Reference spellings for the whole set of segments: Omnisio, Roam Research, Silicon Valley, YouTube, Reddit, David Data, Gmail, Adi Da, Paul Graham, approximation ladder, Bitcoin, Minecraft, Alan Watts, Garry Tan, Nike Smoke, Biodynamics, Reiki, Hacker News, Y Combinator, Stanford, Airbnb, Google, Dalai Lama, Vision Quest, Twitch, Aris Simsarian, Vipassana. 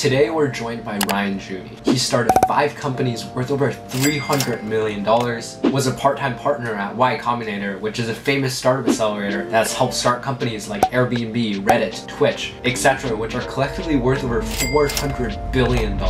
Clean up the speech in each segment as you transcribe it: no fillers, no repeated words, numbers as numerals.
Today we're joined by Ryan Junee. He started 5 companies worth over $300 million, was a part-time partner at Y Combinator, which is a famous startup accelerator that's helped start companies like Airbnb, Reddit, Twitch, etc., which are collectively worth over $400 billion.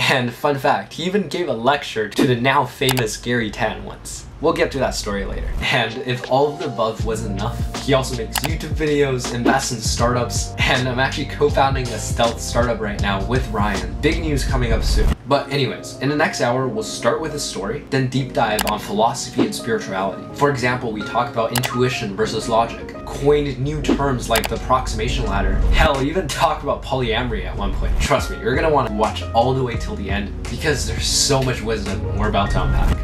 And fun fact, he even gave a lecture to the now famous Garry Tan once. We'll get to that story later. And if all of the above wasn't enough, he also makes YouTube videos, invests in startups, and I'm actually co-founding a stealth startup right now with Ryan. Big news coming up soon. But anyways, in the next hour, we'll start with a story, then deep dive on philosophy and spirituality. For example, we talk about intuition versus logic, coined new terms like the approximation ladder. Hell, even talk about polyamory at one point. Trust me, you're gonna wanna watch all the way till the end because there's so much wisdom we're about to unpack.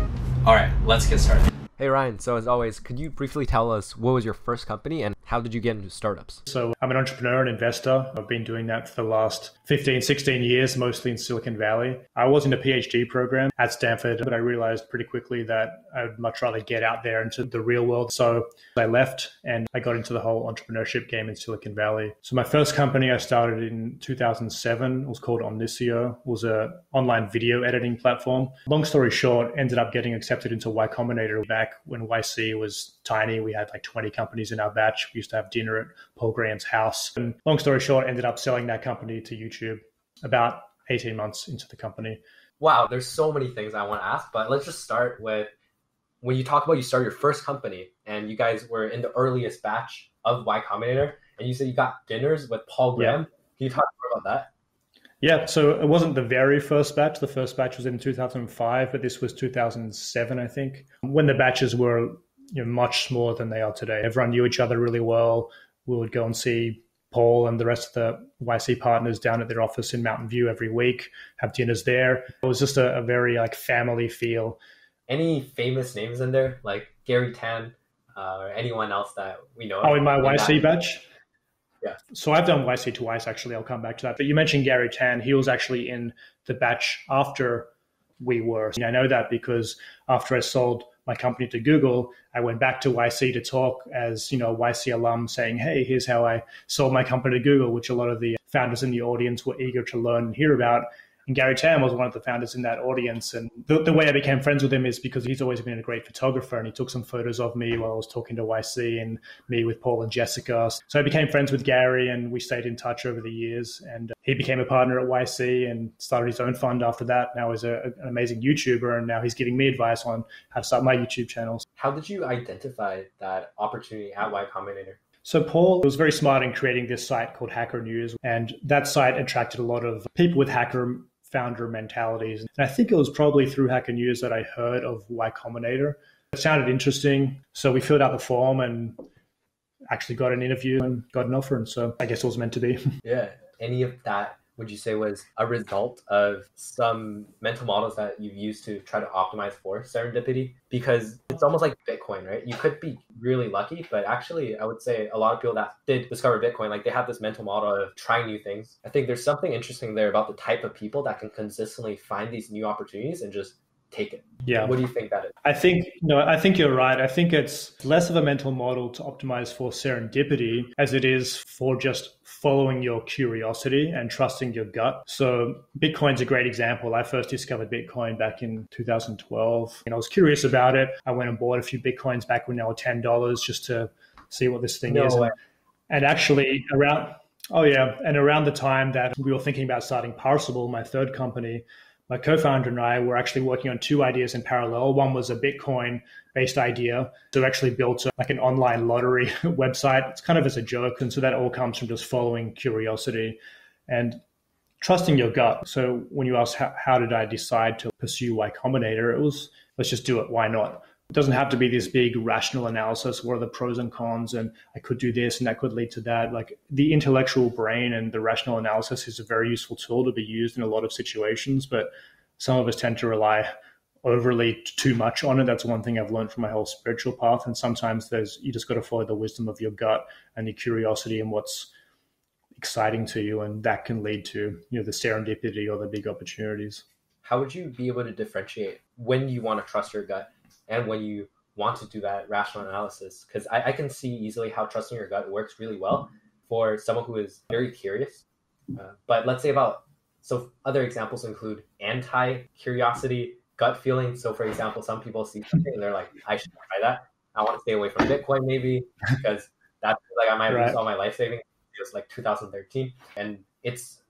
Alright, let's get started. Hey Ryan, so as always, could you briefly tell us what was your first company and how did you get into startups? So I'm an entrepreneur and investor. I've been doing that for the last 15, 16 years, mostly in Silicon Valley. I was in a PhD program at Stanford, but I realized pretty quickly that I'd much rather get out there into the real world. So I left and I got into the whole entrepreneurship game in Silicon Valley. So my first company I started in 2007. It was called Omnisio. It was an online video editing platform. Long story short, ended up getting accepted into Y Combinator back when YC was tiny. We had like 20 companies in our batch. We used to have dinner at Paul Graham's house. And long story short, ended up selling that company to YouTube about 18 months into the company. Wow, there's so many things I want to ask, but let's just start with when you talk about you started your first company and you guys were in the earliest batch of Y Combinator and you said you got dinners with Paul Graham. Yeah. Can you talk more about that? Yeah, so it wasn't the very first batch. The first batch was in 2005, but this was 2007, I think, when the batches were much smaller than they are today. Everyone knew each other really well. We would go and see Paul and the rest of the YC partners down at their office in Mountain View every week, have dinners there. It was just a very like family feel. Any famous names in there, like Garry Tan or anyone else that we know? Oh, in my YC batch? Yeah. So I've done YC twice, actually. I'll come back to that. But you mentioned Garry Tan. He was actually in the batch after we were. And I know that because after I sold my company to Google, I went back to YC to talk as, a YC alum saying, hey, here's how I sold my company to Google, which a lot of the founders in the audience were eager to learn and hear about. And Garry Tan was one of the founders in that audience. And the way I became friends with him is because he's always been a great photographer and he took some photos of me while I was talking to YC and me with Paul and Jessica. So I became friends with Garry and we stayed in touch over the years. And he became a partner at YC and started his own fund after that. Now he's an amazing YouTuber and now he's giving me advice on how to start my YouTube channels. How did you identify that opportunity at Y Combinator? So Paul was very smart in creating this site called Hacker News. And that site attracted a lot of people with hacker founder mentalities. And I think it was probably through Hacker News that I heard of Y Combinator. It sounded interesting. So we filled out the form and actually got an interview and got an offer. And so I guess it was meant to be. Yeah. Any of that, would you say, was a result of some mental models that you've used to try to optimize for serendipity? Because it's almost like Bitcoin, right? You could be really lucky, but actually I would say a lot of people that did discover Bitcoin, like they have this mental model of trying new things. I think there's something interesting there about the type of people that can consistently find these new opportunities and just take it. Yeah. What do you think that is? I think you're right. I think it's less of a mental model to optimize for serendipity as it is for just following your curiosity and trusting your gut. So Bitcoin's a great example. I first discovered Bitcoin back in 2012 and I was curious about it. I went and bought a few Bitcoins back when they were $10 just to see what this thing is. And actually around, around the time that we were thinking about starting Parsable, my third company, my co-founder and I were actually working on 2 ideas in parallel. One was a Bitcoin-based idea. So actually built like an online lottery website. It's kind of as a joke. And so that all comes from just following curiosity and trusting your gut. So when you ask, how did I decide to pursue Y Combinator? It was, let's just do it. Why not? It doesn't have to be this big rational analysis. What are the pros and cons? And I could do this and that could lead to that. Like the intellectual brain and the rational analysis is a very useful tool to be used in a lot of situations, but some of us tend to rely overly too much on it. That's one thing I've learned from my whole spiritual path. And sometimes you just got to follow the wisdom of your gut and your curiosity and what's exciting to you. And that can lead to, the serendipity or the big opportunities. How would you be able to differentiate when you want to trust your gut and when you want to do that rational analysis? Because I can see easily how trusting your gut works really well for someone who is very curious. But let's say about So other examples include anti-curiosity, gut feeling. So for example, some people see something and they're like, I should try that. I want to stay away from Bitcoin maybe because that's like I might lose all my life savings. It was like 2013. And this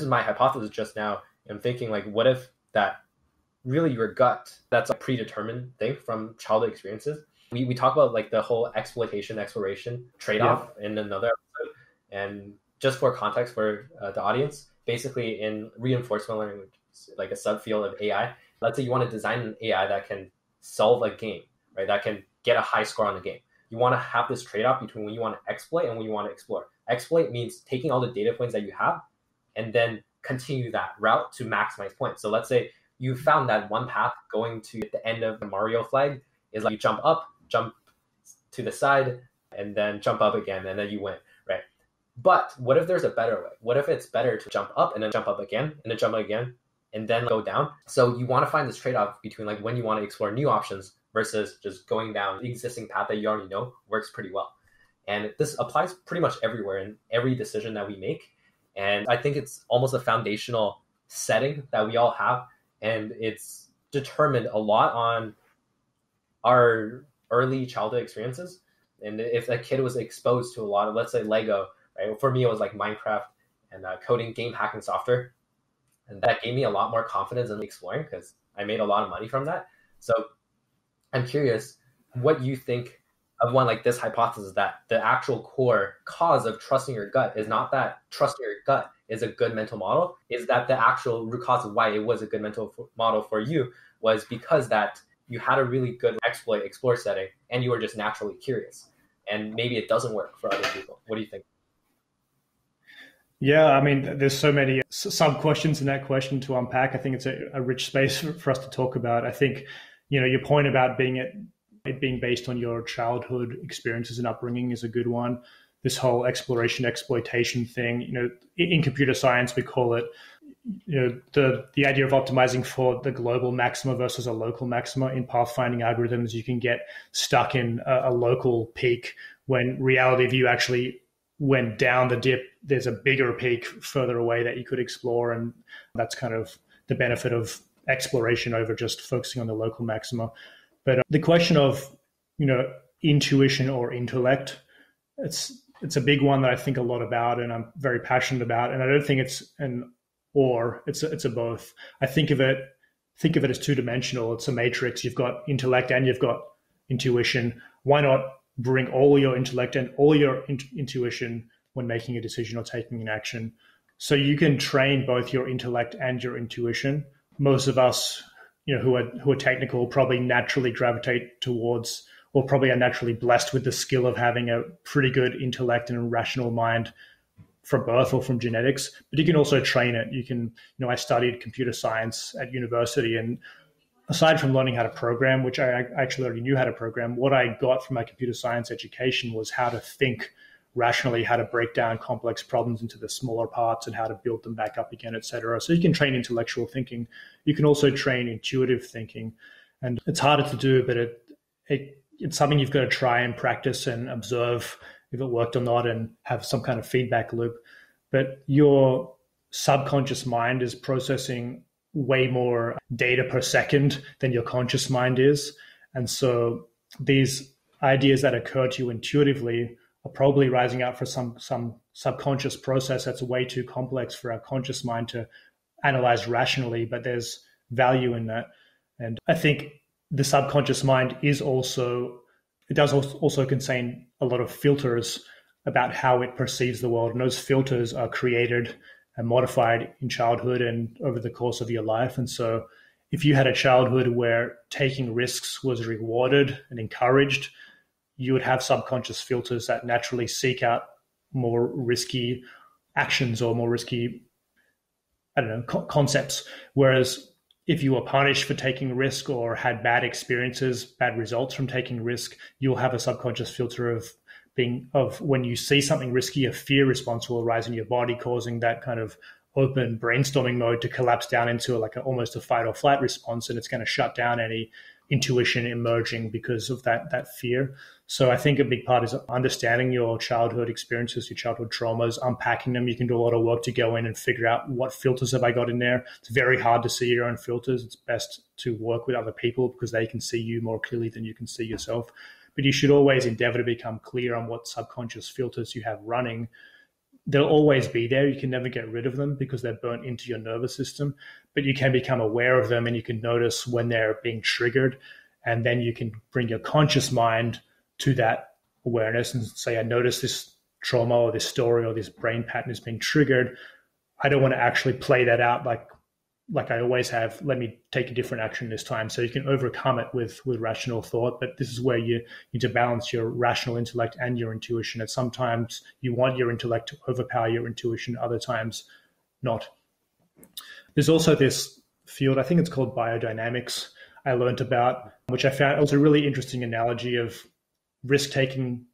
is my hypothesis just now. I'm thinking like, what if that really your gut, that's a predetermined thing from childhood experiences. We talk about like the whole exploitation, exploration trade-off in another episode. And just for context for the audience, basically in reinforcement learning, which is like a subfield of AI, let's say you want to design an AI that can solve a game, right? That can get a high score on the game. You want to have this trade-off between when you want to exploit and when you want to explore. Exploit means taking all the data points that you have and then continue that route to maximize points. So let's say you found that one path going to the end of the Mario flag is like you jump up, jump to the side, and then jump up again, and then you win, right? But what if there's a better way? What if it's better to jump up and then jump up again and then jump up again and then go down? So you want to find this trade-off between like when you want to explore new options versus just going down the existing path that you already know works pretty well. And this applies pretty much everywhere in every decision that we make. And I think it's almost a foundational setting that we all have. And it's determined a lot on our early childhood experiences. And if a kid was exposed to a lot of, let's say, Lego, right? For me, it was like Minecraft and coding, game hacking software. And that gave me a lot more confidence in exploring because I made a lot of money from that. So I'm curious what you think of one like this hypothesis that the actual core cause of trusting your gut is not that trusting your gut is a good mental model, is that the actual root cause of why it was a good mental model for you was because that you had a really good explore setting and you were just naturally curious. And maybe it doesn't work for other people. What do you think? Yeah, I mean, there's so many sub-questions in that question to unpack. I think it's a rich space for us to talk about. I think, you know, your point about it being based on your childhood experiences and upbringing is a good one. This whole exploration, exploitation thing, you know, in computer science, we call it, you know, the idea of optimizing for the global maxima versus a local maxima. In pathfinding algorithms, you can get stuck in a local peak when reality, if you actually went down the dip, there's a bigger peak further away that you could explore. And that's kind of the benefit of exploration over just focusing on the local maxima. But the question of, you know, intuition or intellect, it's a big one that I think a lot about and I'm very passionate about. And I don't think it's an or, it's a both. I think of it as two-dimensional. It's a matrix. You've got intellect and you've got intuition. Why not bring all your intellect and all your intuition when making a decision or taking an action? So you can train both your intellect and your intuition. Most of us, you know, who are technical probably naturally gravitate towards or probably are naturally blessed with the skill of having a pretty good intellect and a rational mind from birth or from genetics, but you can also train it. You can, you know, I studied computer science at university, and aside from learning how to program, which I actually already knew how to program, what I got from my computer science education was how to think rationally, how to break down complex problems into the smaller parts and how to build them back up again, et cetera. So you can train intellectual thinking. You can also train intuitive thinking. And it's harder to do, but it's something you've got to try and practice and observe if it worked or not and have some kind of feedback loop. But your subconscious mind is processing way more data per second than your conscious mind is. And so these ideas that occur to you intuitively are probably rising up for some subconscious process that's way too complex for our conscious mind to analyze rationally, but there's value in that. And I think the subconscious mind does also contain a lot of filters about how it perceives the world. And those filters are created and modified in childhood and over the course of your life. And so if you had a childhood where taking risks was rewarded and encouraged, you would have subconscious filters that naturally seek out more risky actions or more risky, I don't know, concepts. Whereas if you were punished for taking risk or had bad experiences, bad results from taking risk, you'll have a subconscious filter of when you see something risky, a fear response will arise in your body, causing that kind of open brainstorming mode to collapse down into like almost a fight or flight response. And it's going to shut down any intuition emerging because of that fear. So I think a big part is understanding your childhood experiences, your childhood traumas, unpacking them. You can do a lot of work to go in and figure out what filters have I got in there. It's very hard to see your own filters. It's best to work with other people because they can see you more clearly than you can see yourself. But you should always endeavor to become clear on what subconscious filters you have running. They'll always be there. You can never get rid of them because they're burnt into your nervous system, but you can become aware of them and you can notice when they're being triggered. And then you can bring your conscious mind to that awareness and say, I notice this trauma or this story or this brain pattern is being triggered. I don't want to actually play that out like I always have. Let me take a different action this time. So you can overcome it with rational thought, but this is where you need to balance your rational intellect and your intuition. And sometimes you want your intellect to overpower your intuition, other times not. There's also this field, I think it's called biodynamics, I learned about, which I found was a really interesting analogy of risk-taking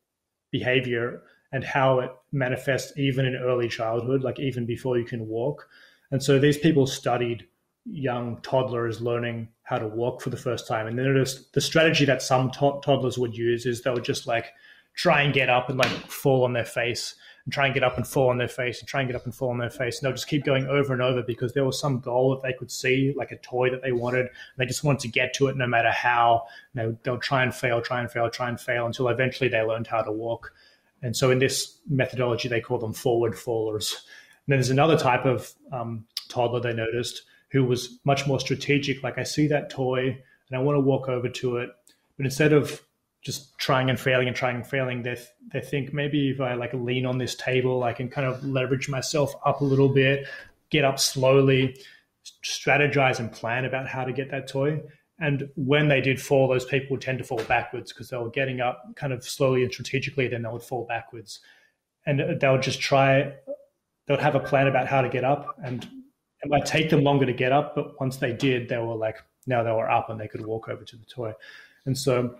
behavior and how it manifests even in early childhood, like even before you can walk. And so these people studied young toddlers learning how to walk for the first time. And they noticed the strategy that some toddlers would use is they would just like try and get up and like fall on their face and try and get up and fall on their face and try and get up and fall on their face. And they'll just keep going over and over because there was some goal that they could see, like a toy that they wanted. And they just wanted to get to it no matter how. And they'll try and fail, try and fail, try and fail until eventually they learned how to walk. And so in this methodology, they call them forward fallers. And then there's another type of toddler they noticed who was much more strategic. Like, I see that toy and I want to walk over to it. But instead of just trying and failing and trying and failing, they think maybe if I like lean on this table, I can kind of leverage myself up a little bit, get up slowly, strategize and plan about how to get that toy. And when they did fall, those people would tend to fall backwards because they were getting up kind of slowly and strategically, then they would fall backwards. And they would just try... They'd have a plan about how to get up, and it might take them longer to get up, but once they did, they were like, now they were up and they could walk over to the toy. And so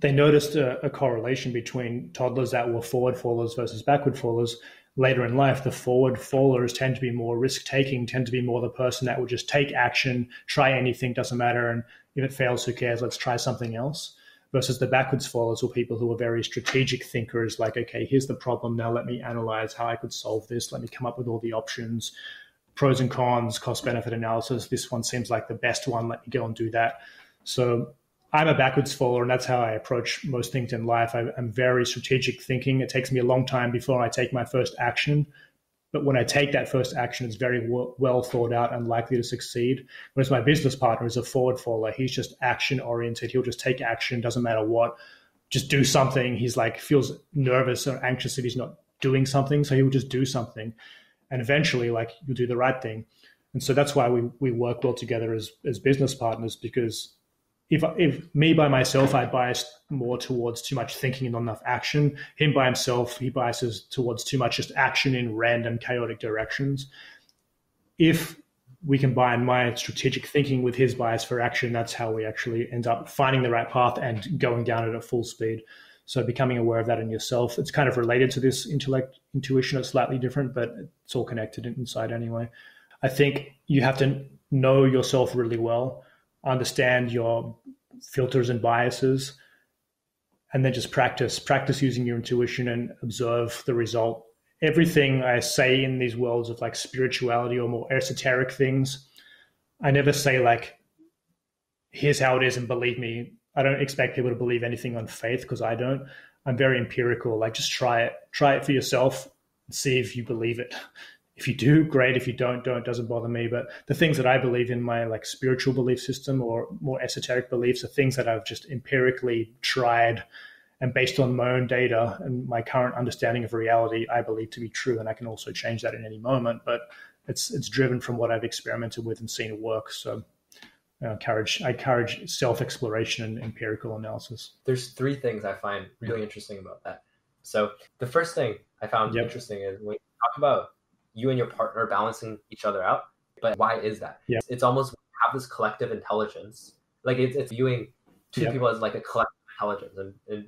they noticed a correlation between toddlers that were forward fallers versus backward fallers. Later in life, the forward fallers tend to be more risk-taking, tend to be more the person that would just take action, try anything, doesn't matter, and if it fails, who cares, let's try something else. Versus the backwards fallers or people who are very strategic thinkers, like, okay, here's the problem. Now let me analyze how I could solve this. Let me come up with all the options, pros and cons, cost-benefit analysis. This one seems like the best one. Let me go and do that. So I'm a backwards faller, and that's how I approach most things in life. I'm very strategic thinking. It takes me a long time before I take my first action. But when I take that first action, it's very well thought out and likely to succeed. Whereas my business partner is a forward faller. He's just action oriented. He'll just take action, doesn't matter what, just do something. He's like, feels nervous or anxious if he's not doing something. So he'll just do something. And eventually, like, you'll do the right thing. And so that's why we work well together as business partners, because if me by myself, I bias more towards too much thinking and not enough action. Him by himself, he biases towards too much just action in random chaotic directions. If we combine my strategic thinking with his bias for action, that's how we actually end up finding the right path and going down it at full speed. So becoming aware of that in yourself, it's kind of related to this intuition. It's slightly different, but it's all connected inside anyway. I think you have to know yourself really well, understand your filters and biases, and then just practice using your intuition and observe the result. Everything I say in these worlds of like spirituality or more esoteric things, I never say like, here's how it is and believe me. I don't expect people to believe anything on faith because I don't. I'm very empirical. Like, just try it for yourself and see if you believe it. If you do, great. If you don't, doesn't bother me. But the things that I believe in, my like spiritual belief system or more esoteric beliefs, are things that I've just empirically tried, and based on my own data and my current understanding of reality, I believe to be true. And I can also change that in any moment, but it's driven from what I've experimented with and seen work. So I encourage self-exploration and empirical analysis. There's three things I find really interesting about that. So the first thing I found interesting is when you talk about you and your partner balancing each other out. But why is that? Yeah. It's almost have this collective intelligence. Like it's viewing two people as like a collective intelligence, and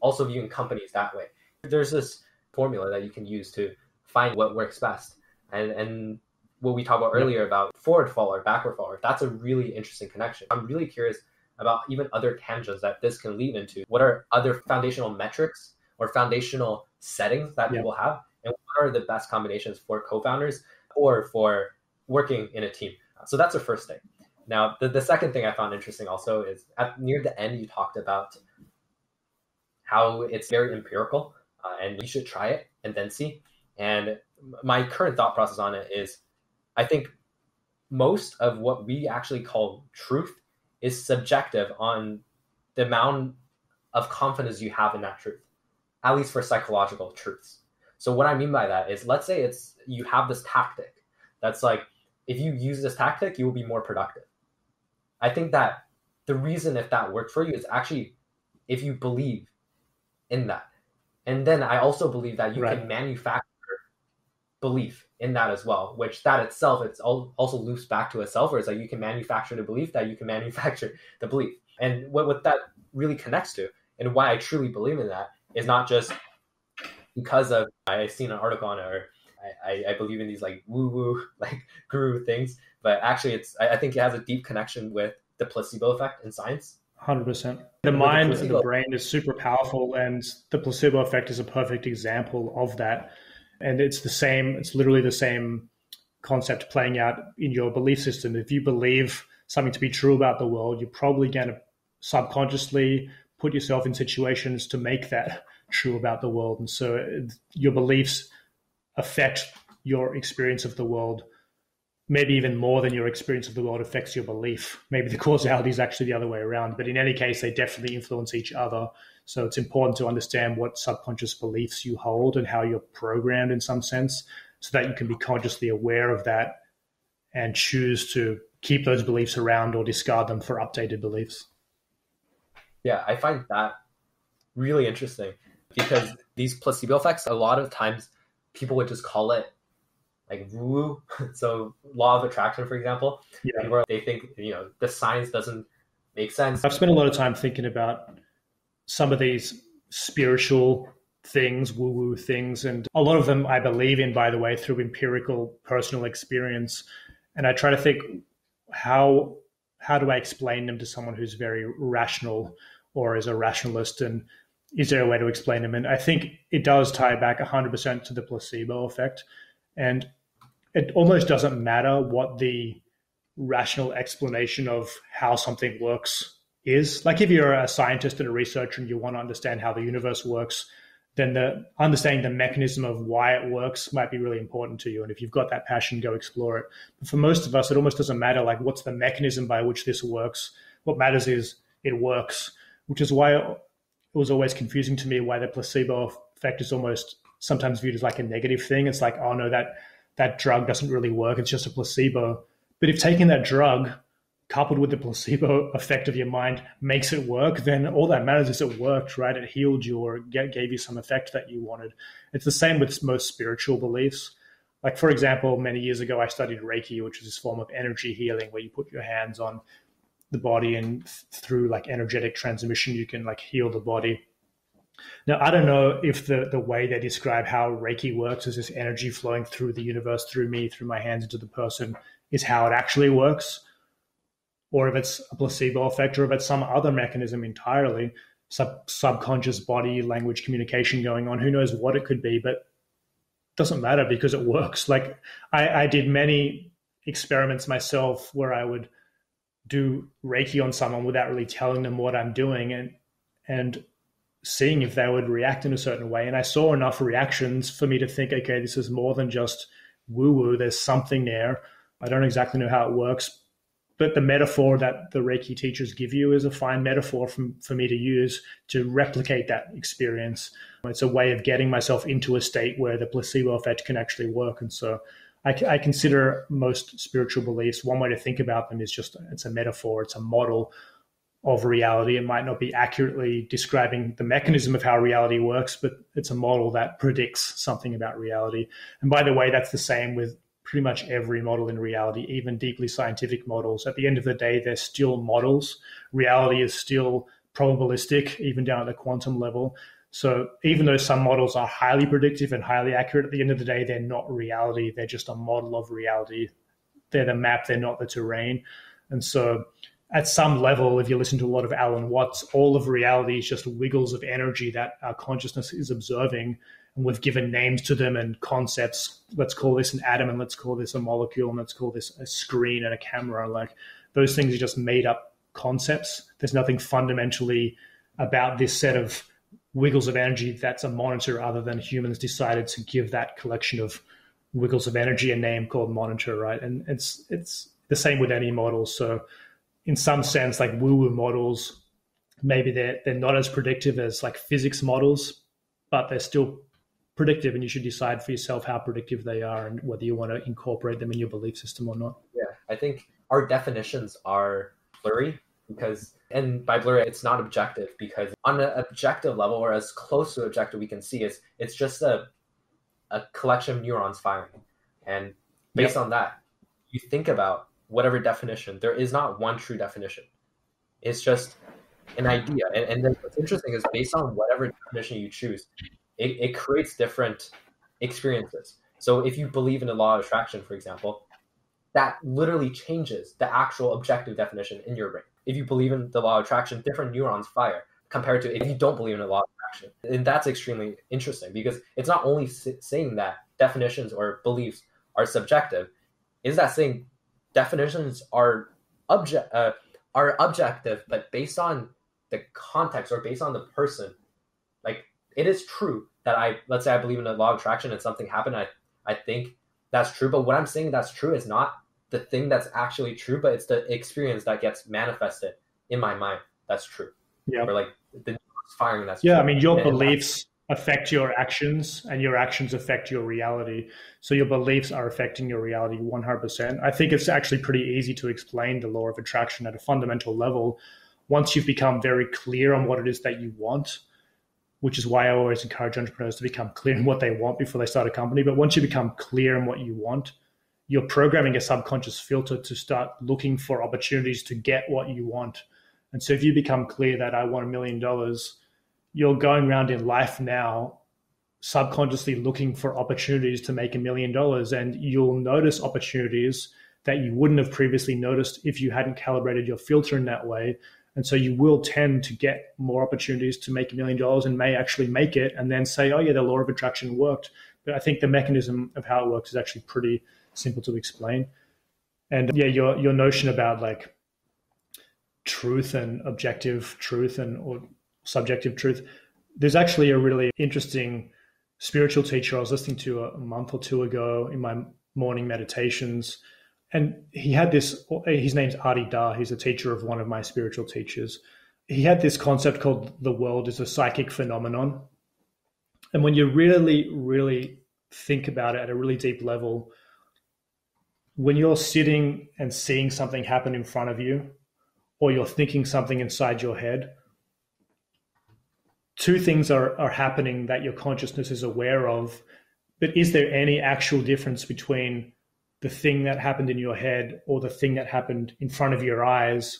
also viewing companies that way. There's this formula that you can use to find what works best. And what we talked about earlier about forward faller, backward faller, that's a really interesting connection. I'm really curious about even other tangents that this can lead into. What are other foundational metrics or foundational settings that people have? And what are the best combinations for co-founders or for working in a team? So that's the first thing. Now, the second thing I found interesting also is near the end, you talked about how it's very empirical and you should try it and then see. And my current thought process on it is, I think most of what we actually call truth is subjective on the amount of confidence you have in that truth, at least for psychological truths. So what I mean by that is, let's say it's you have this tactic that's like, if you use this tactic, you will be more productive. I think that the reason if that worked for you is actually if you believe in that. And then I also believe that you can manufacture belief in that as well, which that itself, it's also loops back to itself, where it's like you can manufacture the belief that you can manufacture the belief. And what that really connects to and why I truly believe in that is not just because of I've seen an article on it or I believe in these like woo-woo like guru things, but actually it's I think it has a deep connection with the placebo effect in science. 100%. The mind and the brain is super powerful, and the placebo effect is a perfect example of that. And it's the same, it's literally the same concept playing out in your belief system. If you believe something to be true about the world, you're probably going to subconsciously put yourself in situations to make that true about the world. And so your beliefs affect your experience of the world, maybe even more than your experience of the world affects your belief. Maybe the causality is actually the other way around, but in any case, they definitely influence each other. So it's important to understand what subconscious beliefs you hold and how you're programmed in some sense, so that you can be consciously aware of that and choose to keep those beliefs around or discard them for updated beliefs. Yeah, I find that really interesting because these placebo effects, a lot of times people would just call it like woo. So law of attraction, for example, where they think, you know, the science doesn't make sense. I've spent a lot of time thinking about some of these spiritual things, woo-woo things, and a lot of them I believe in, by the way, through empirical personal experience. And I try to think, how do I explain them to someone who's very rational or is a rationalist, and is there a way to explain them? And I think it does tie back 100% to the placebo effect. And it almost doesn't matter what the rational explanation of how something works is. Like if you're a scientist and a researcher and you want to understand how the universe works, then the understanding the mechanism of why it works might be really important to you. And if you've got that passion, go explore it. But for most of us, it almost doesn't matter, like, what's the mechanism by which this works? What matters is it works, which is why it was always confusing to me why the placebo effect is almost sometimes viewed as like a negative thing. It's like, oh no, that drug doesn't really work. It's just a placebo. But if taking that drug coupled with the placebo effect of your mind makes it work, then all that matters is it worked, right? It healed you or gave you some effect that you wanted. It's the same with most spiritual beliefs. Like, for example, many years ago, I studied Reiki, which is this form of energy healing where you put your hands on the body and through like energetic transmission, you can like heal the body. Now, I don't know if the way they describe how Reiki works is this energy flowing through the universe, through me, through my hands into the person is how it actually works, or if it's a placebo effect, or if it's some other mechanism entirely, subconscious body language communication going on, who knows what it could be, but it doesn't matter because it works. Like I did many experiments myself where I would do Reiki on someone without really telling them what I'm doing and seeing if they would react in a certain way. And I saw enough reactions for me to think, okay, this is more than just woo-woo, there's something there. I don't exactly know how it works, but the metaphor that the Reiki teachers give you is a fine metaphor for me to use to replicate that experience. It's a way of getting myself into a state where the placebo effect can actually work. And so I consider most spiritual beliefs, one way to think about them is just, it's a metaphor, it's a model of reality. It might not be accurately describing the mechanism of how reality works, but it's a model that predicts something about reality. And by the way, that's the same with pretty much every model in reality, even deeply scientific models. At the end of the day, they're still models. Reality is still probabilistic, even down at the quantum level. So even though some models are highly predictive and highly accurate, at the end of the day, they're not reality. They're just a model of reality. They're the map, they're not the terrain. And so at some level, if you listen to a lot of Alan Watts, all of reality is just wiggles of energy that our consciousness is observing, and we've given names to them and concepts. Let's call this an atom, and let's call this a molecule, and let's call this a screen and a camera. Like, those things are just made up concepts. There's nothing fundamentally about this set of wiggles of energy that's a monitor, other than humans decided to give that collection of wiggles of energy a name called monitor, right? And it's the same with any model. So in some sense, like woo-woo models, maybe they're not as predictive as like physics models, but they're still predictive, and you should decide for yourself how predictive they are and whether you want to incorporate them in your belief system or not. Yeah, I think our definitions are blurry because, and by blurry, it's not objective, because on an objective level, or as close to objective we can see, is it's just a collection of neurons firing. And based on that, you think about whatever definition. There is not one true definition. It's just an idea. And then what's interesting is, based on whatever definition you choose, it creates different experiences. So if you believe in the law of attraction, for example, that literally changes the actual objective definition in your brain. If you believe in the law of attraction, different neurons fire compared to if you don't believe in the law of attraction. And that's extremely interesting, because it's not only saying that definitions or beliefs are subjective, it's that saying definitions are objective, but based on the context or based on the person. Like, it is true that let's say I believe in the law of attraction and something happened. I think that's true. But what I'm saying that's true is not the thing that's actually true, but it's the experience that gets manifested in my mind that's true. Yeah. Or like the firing that's true. Yeah, I mean, your beliefs affect your actions, and your actions affect your reality. So your beliefs are affecting your reality 100%. I think it's actually pretty easy to explain the law of attraction at a fundamental level once you've become very clear on what it is that you want, which is why I always encourage entrepreneurs to become clear on what they want before they start a company. But once you become clear on what you want, you're programming a subconscious filter to start looking for opportunities to get what you want. And so if you become clear that I want $1 million, you're going around in life now subconsciously looking for opportunities to make $1 million, and you'll notice opportunities that you wouldn't have previously noticed if you hadn't calibrated your filter in that way. And so you will tend to get more opportunities to make $1 million, and may actually make it, and then say, oh yeah, the law of attraction worked. But I think the mechanism of how it works is actually pretty simple to explain. And yeah, your notion about like truth and objective truth and or subjective truth, there's actually a really interesting spiritual teacher I was listening to a month or two ago in my morning meditations. And he had this, his name's Adi Da, he's a teacher of one of my spiritual teachers. He had this concept called the world is a psychic phenomenon. And when you really, really think about it at a really deep level, when you're sitting and seeing something happen in front of you, or you're thinking something inside your head, two things are happening that your consciousness is aware of. But is there any actual difference between the thing that happened in your head or the thing that happened in front of your eyes?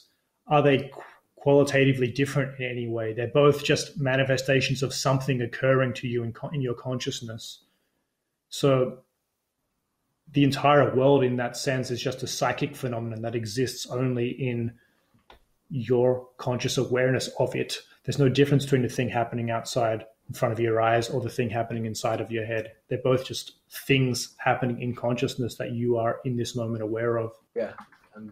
Are they qualitatively different in any way? They're both just manifestations of something occurring to you in your consciousness. So the entire world in that sense is just a psychic phenomenon that exists only in your conscious awareness of it. There's no difference between the thing happening outside in front of your eyes or the thing happening inside of your head. They're both just things happening in consciousness that you are in this moment aware of. Yeah.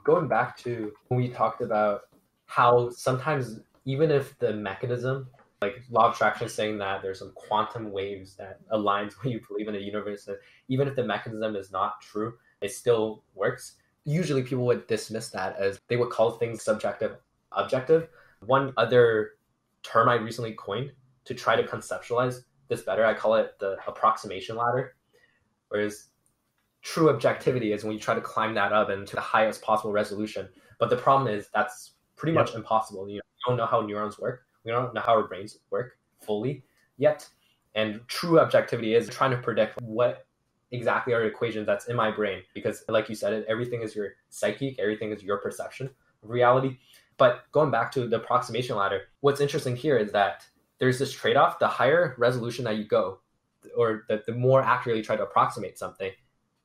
Going back to when we talked about how sometimes, even if the mechanism, like law of attraction is saying that there's some quantum waves that aligns what you believe in the universe, and even if the mechanism is not true, it still works. Usually people would dismiss that as they would call things subjective, objective. One other term I recently coined to try to conceptualize this better, I call it the approximation ladder. Whereas true objectivity is when you try to climb that up into the highest possible resolution. But the problem is that's pretty much impossible. You know, we don't know how neurons work. We don't know how our brains work fully yet. And true objectivity is trying to predict what exactly are equations that's in my brain. Because like you said, everything is your psychic, everything is your perception of reality. But going back to the approximation ladder, what's interesting here is that there's this trade-off. The higher resolution that you go, or the more accurately you try to approximate something,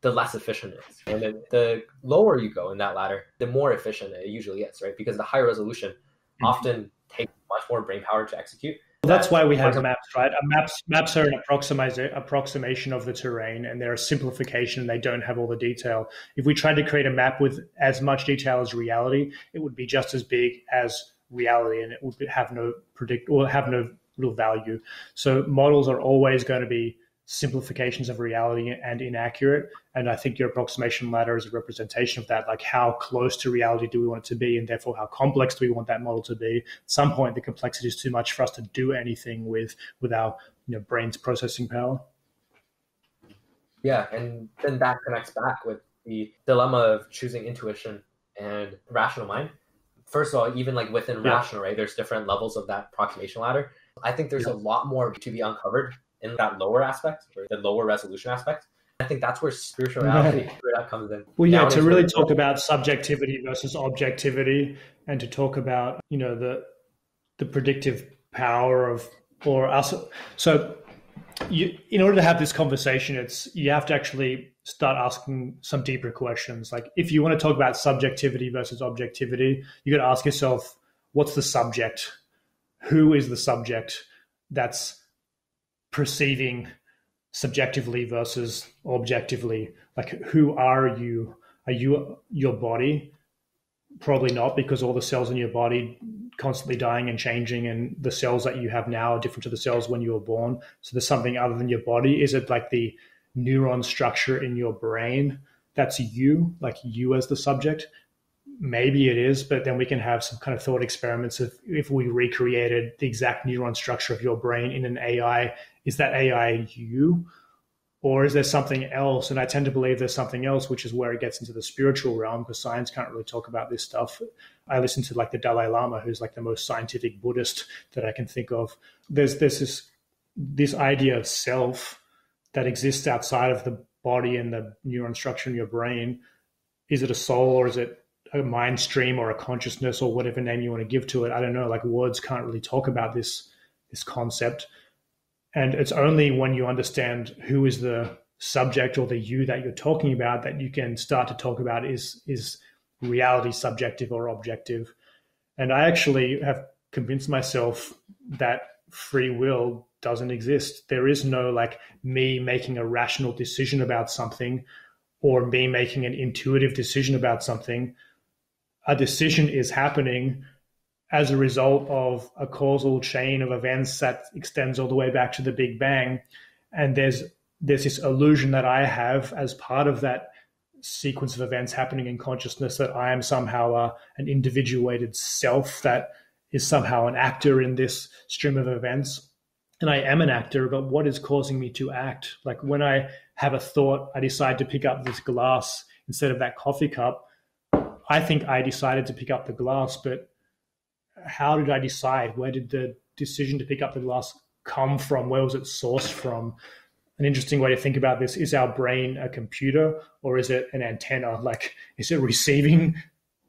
the less efficient it is. And the lower you go in that ladder, the more efficient it usually is, right? Because the higher resolution often takes much more brain power to execute. Well, that's why we have maps, right? Maps are an approximation of the terrain, and they're a simplification. They don't have all the detail. If we tried to create a map with as much detail as reality, it would be just as big as reality, and it would have no real value. So models are always going to be simplifications of reality and inaccurate. And I think your approximation ladder is a representation of that. Like, how close to reality do we want it to be? And therefore, how complex do we want that model to be? At some point, the complexity is too much for us to do anything with our brain's processing power. Yeah, and then that connects back with the dilemma of choosing intuition and rational mind. First of all, even like within rational, right, there's different levels of that approximation ladder. I think there's a lot more to be uncovered in that lower aspect, or the lower resolution aspect. I think that's where spirituality comes in. Well, yeah, to really talk about subjectivity versus objectivity, and to talk about, the predictive power of, or us. So in order to have this conversation, you have to actually start asking some deeper questions. Like, if you want to talk about subjectivity versus objectivity, you got to ask yourself, what's the subject? Who is the subject that's perceiving subjectively versus objectively? Like, who are you? Are you your body? Probably not, because all the cells in your body constantly dying and changing, and the cells that you have now are different to the cells when you were born. So there's something other than your body. Is it like the neuron structure in your brain? That's you, like you as the subject. Maybe it is, but then we can have some kind of thought experiments of, if we recreated the exact neuron structure of your brain in an AI, is that AI you? Or is there something else? And I tend to believe there's something else, which is where it gets into the spiritual realm, because science can't really talk about this stuff. I listen to like the Dalai Lama, who's like the most scientific Buddhist that I can think of. There's this idea of self that exists outside of the body and the neuron structure in your brain. Is it a soul, or is it a mind stream, or a consciousness, or whatever name you want to give to it? I don't know, like, words can't really talk about this concept. And it's only when you understand who is the subject or the you that you're talking about that you can start to talk about is reality subjective or objective. And I actually have convinced myself that free will doesn't exist. There is no, like, me making a rational decision about something or me making an intuitive decision about something. A decision is happening as a result of a causal chain of events that extends all the way back to the Big Bang. And there's this illusion that I have as part of that sequence of events happening in consciousness that I am somehow an individuated self that is somehow an actor in this stream of events. And I am an actor, but what is causing me to act? Like, when I have a thought, I decide to pick up this glass instead of that coffee cup. I think I decided to pick up the glass, but how did I decide? Where did the decision to pick up the glass come from? Where was it sourced from? An interesting way to think about this is, our brain a computer, or is it an antenna? Like, is it receiving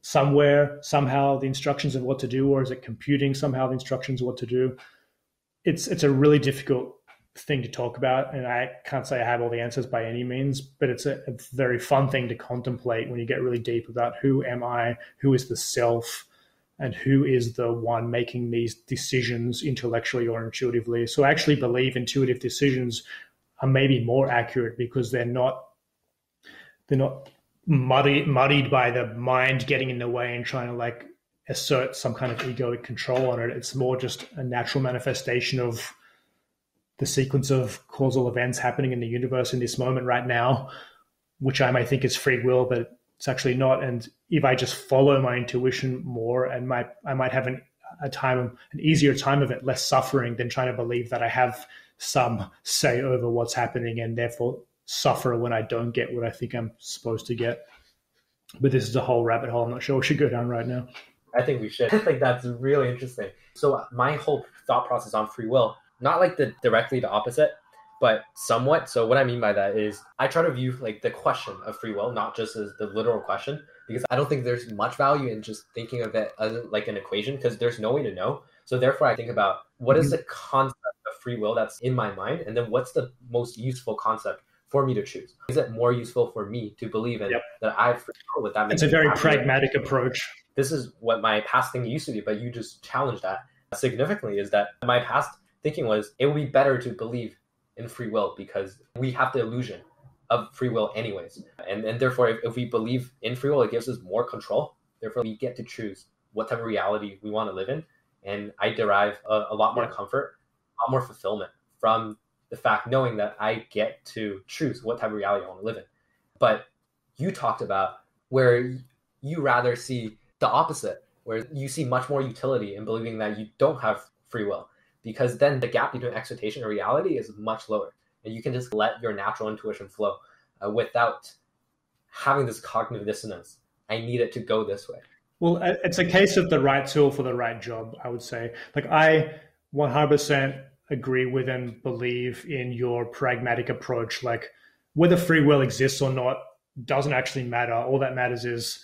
somewhere, somehow, the instructions of what to do, or is it computing somehow the instructions of what to do? It's a really difficult thing to talk about, and I can't say I have all the answers by any means, but it's a very fun thing to contemplate when you get really deep about, who am I, who is the self, and who is the one making these decisions intellectually or intuitively. So I actually believe intuitive decisions are maybe more accurate, because they're not muddied by the mind getting in the way and trying to, like, assert some kind of egoic control on it. It's more just a natural manifestation of the sequence of causal events happening in the universe in this moment right now, which I may think is free will, but it's actually not. And if I just follow my intuition more, and I might have an easier time of it, less suffering than trying to believe that I have some say over what's happening, and therefore suffer when I don't get what I think I'm supposed to get. But this is a whole rabbit hole I'm not sure we should go down right now. I think we should. I think that's really interesting. So my whole thought process on free will, not like directly the opposite, but somewhat. So what I mean by that is, I try to view, like, the question of free will not just as the literal question, because I don't think there's much value in just thinking of it as like an equation, because there's no way to know. So therefore, I think about, what is the concept of free will that's in my mind, and then what's the most useful concept for me to choose. Is it more useful for me to believe in that I know what that means? It's a very pragmatic approach. This is what my past thinking used to be, but you just challenged that significantly, is that my past thinking was it would be better to believe in free will because we have the illusion of free will anyways. And therefore, if we believe in free will, it gives us more control. Therefore, we get to choose what type of reality we want to live in. And I derive a lot more comfort, a lot more fulfillment from the fact knowing that I get to choose what type of reality I want to live in. But you talked about where you rather see the opposite, where you see much more utility in believing that you don't have free will, because then the gap between expectation and reality is much lower. And you can just let your natural intuition flow without having this cognitive dissonance. I need it to go this way. Well, it's a case of the right tool for the right job, I would say. Like, I 100% agree with and believe in your pragmatic approach. Like, whether free will exists or not doesn't actually matter. All that matters is,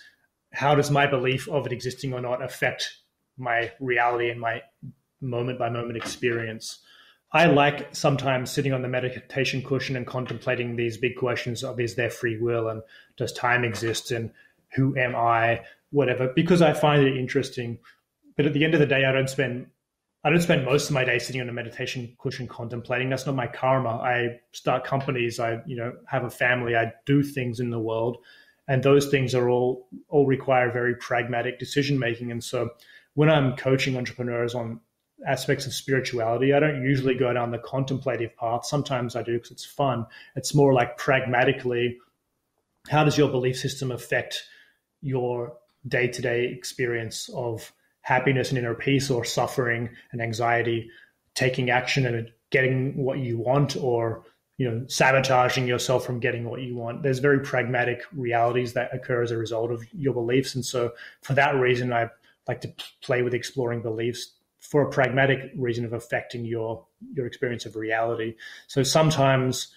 how does my belief of it existing or not affect my reality and my moment by moment experience? I like sometimes sitting on the meditation cushion and contemplating these big questions of, is there free will, and does time exist, and who am I, whatever, because I find it interesting. But at the end of the day, I don't spend most of my day sitting on a meditation cushion contemplating. That's not my karma. I start companies, I have a family, I do things in the world, and those things are all require very pragmatic decision making. And so when I'm coaching entrepreneurs on aspects of spirituality, I don't usually go down the contemplative path. Sometimes I do because it's fun. It's more like, pragmatically, how does your belief system affect your day-to-day experience of happiness and inner peace, or suffering and anxiety, taking action and getting what you want, or sabotaging yourself from getting what you want. There's very pragmatic realities that occur as a result of your beliefs. And so for that reason, I like to play with exploring beliefs for a pragmatic reason of affecting your experience of reality. So sometimes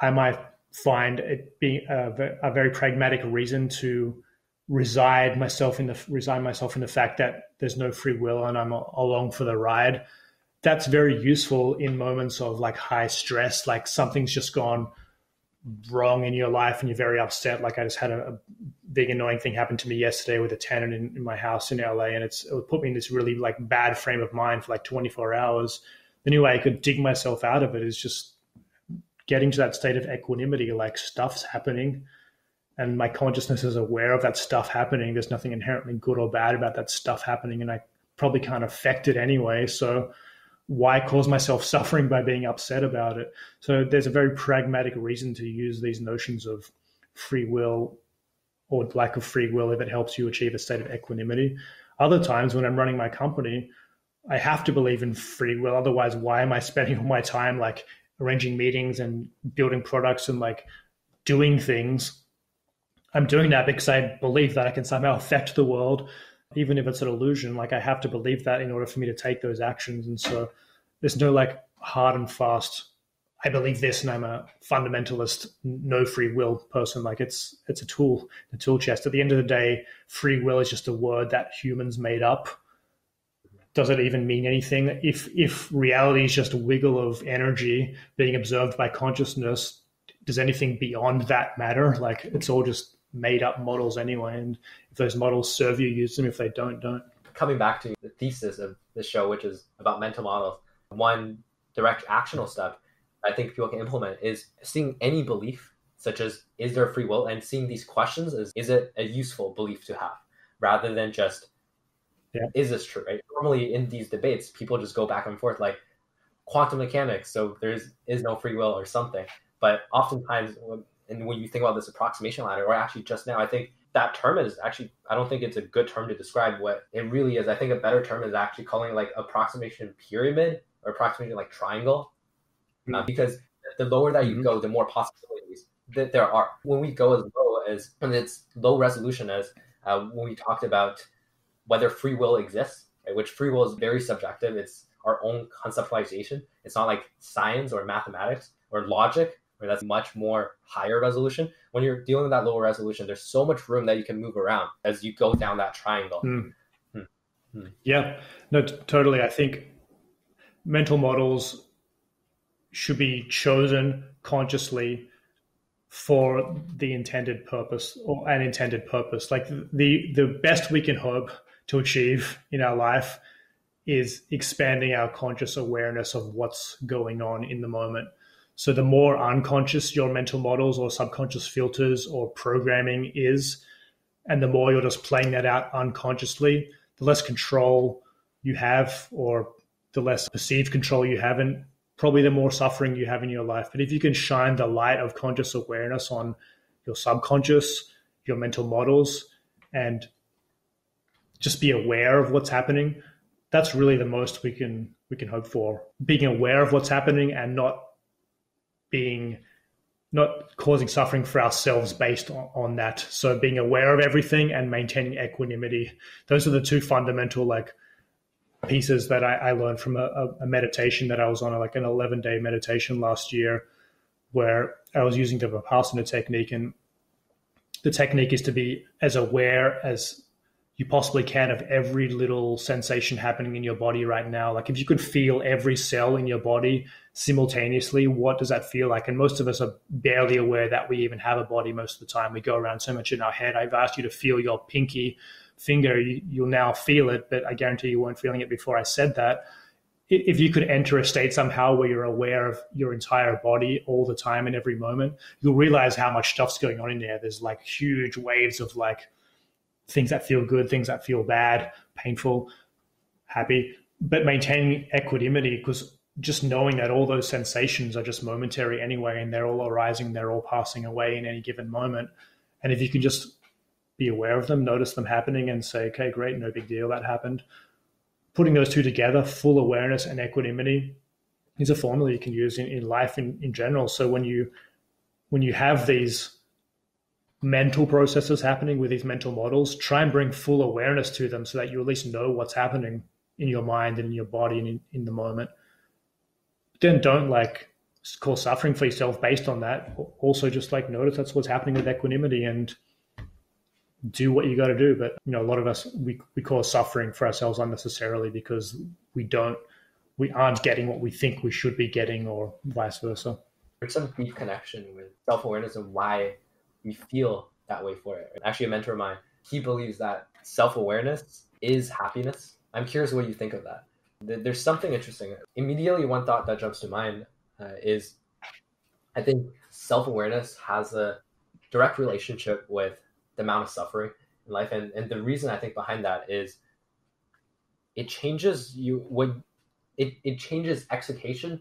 I might find it being a very pragmatic reason to resign myself in the fact that there's no free will and I'm along for the ride. That's very useful in moments of like high stress, like something's just gone wrong in your life and you're very upset. Like, I just had a big annoying thing happen to me yesterday with a tenant in my house in LA, and it put me in this really like bad frame of mind for like 24 hours. The only way I could dig myself out of it is just getting to that state of equanimity, like stuff's happening and my consciousness is aware of that stuff happening. There's nothing inherently good or bad about that stuff happening, and I probably can't affect it anyway. So why cause myself suffering by being upset about it? So there's a very pragmatic reason to use these notions of free will or lack of free will if it helps you achieve a state of equanimity. Other times when I'm running my company, I have to believe in free will. Otherwise, why am I spending all my time like arranging meetings and building products and like doing things? I'm doing that because I believe that I can somehow affect the world, even if it's an illusion. Like, I have to believe that in order for me to take those actions. And so there's no like hard and fast, I believe this and I'm a fundamentalist, no free will person. Like, it's a tool, the tool chest. At the end of the day, free will is just a word that humans made up. Does it even mean anything? If reality is just a wiggle of energy being observed by consciousness, does anything beyond that matter? Like, it's all just made up models anyway, and if those models serve you, use them. If they don't, don't. Coming back to the thesis of this show, which is about mental models, one direct actionable step I think people can implement is seeing any belief, such as, is there free will, and seeing these questions as, is it a useful belief to have, rather than just, is this true, right? Normally in these debates, people just go back and forth, like quantum mechanics, so there is no free will or something. But oftentimes, and when you think about this approximation ladder, or actually just now, I think that term is actually, I don't think it's a good term to describe what it really is. I think a better term is actually calling it like approximation pyramid or approximation like triangle, because the lower that you go, the more possibilities that there are. When we go as low as, and it's low resolution as when we talked about whether free will exists, right? Which free will is very subjective. It's our own conceptualization. It's not like science or mathematics or logic. That's much more higher resolution. When you're dealing with that lower resolution, there's so much room that you can move around as you go down that triangle. Yeah, no, totally. I think mental models should be chosen consciously for the intended purpose or an intended purpose. Like the best we can hope to achieve in our life is expanding our conscious awareness of what's going on in the moment. So the more unconscious your mental models or subconscious filters or programming is, and the more you're just playing that out unconsciously, the less control you have, or the less perceived control you have, and probably the more suffering you have in your life. But if you can shine the light of conscious awareness on your subconscious, your mental models, and just be aware of what's happening, that's really the most we can hope for. Being aware of what's happening and not causing suffering for ourselves based on that. So being aware of everything and maintaining equanimity. Those are the two fundamental pieces that I learned from a meditation that I was on, an 11-day meditation last year, where I was using the Vipassana technique. And the technique is to be as aware as you possibly can of every little sensation happening in your body right now. If you could feel every cell in your body simultaneously, what does that feel like? And most of us are barely aware that we even have a body most of the time. We go around so much in our head. I've asked you to feel your pinky finger. You'll now feel it, but I guarantee you weren't feeling it before I said that. If you could enter a state somehow where you're aware of your entire body all the time and every moment, you'll realize how much stuff's going on in there. There's huge waves of things that feel good, things that feel bad, painful, happy, but maintaining equanimity, because just knowing that all those sensations are just momentary anyway, and they're all arising, they're all passing away in any given moment. And if you can just be aware of them, notice them happening and say, okay, great, no big deal, that happened. Putting those two together, full awareness and equanimity, is a formula you can use in life in general. So when you have these mental processes happening with these mental models, try and bring full awareness to them so that you at least know what's happening in your mind and in your body and in the moment. Then don't cause suffering for yourself based on that. Also just notice that's what's happening with equanimity and do what you got to do. But a lot of us, we cause suffering for ourselves unnecessarily because we aren't getting what we think we should be getting, or vice versa. There's some deep connection with self-awareness and why we feel that way for it. Actually, a mentor of mine, he believes that self-awareness is happiness. I'm curious what you think of that. There's something interesting. Immediately, one thought that jumps to mind is, I think self-awareness has a direct relationship with the amount of suffering in life. And the reason I think behind that is it changes it changes expectation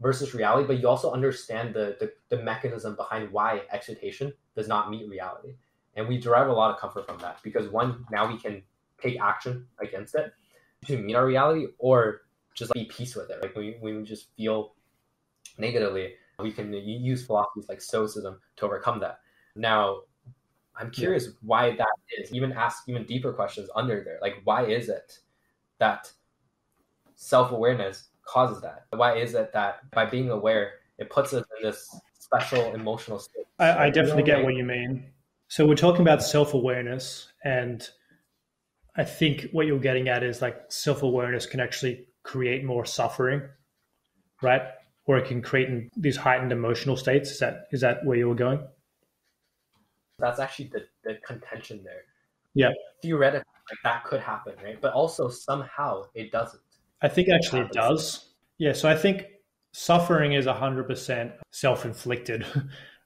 versus reality, but you also understand the mechanism behind why expectation does not meet reality. And we derive a lot of comfort from that because one, now we can take action against it to meet our reality, or just be peace with it. When we just feel negatively, we can use philosophies like stoicism to overcome that. Now, I'm curious why that is, ask deeper questions under there. Why is it that self-awareness causes that? Why is it that by being aware, it puts us in this special emotional state? I definitely get what you mean. So we're talking about self-awareness, and I think what you're getting at is self-awareness can actually create more suffering, right? Or it can create these heightened emotional states. Is that where you were going? That's actually the contention there. Yeah. Theoretically, that could happen, right? But also somehow it doesn't. I think actually it does. Yeah, so I think suffering is 100% self-inflicted,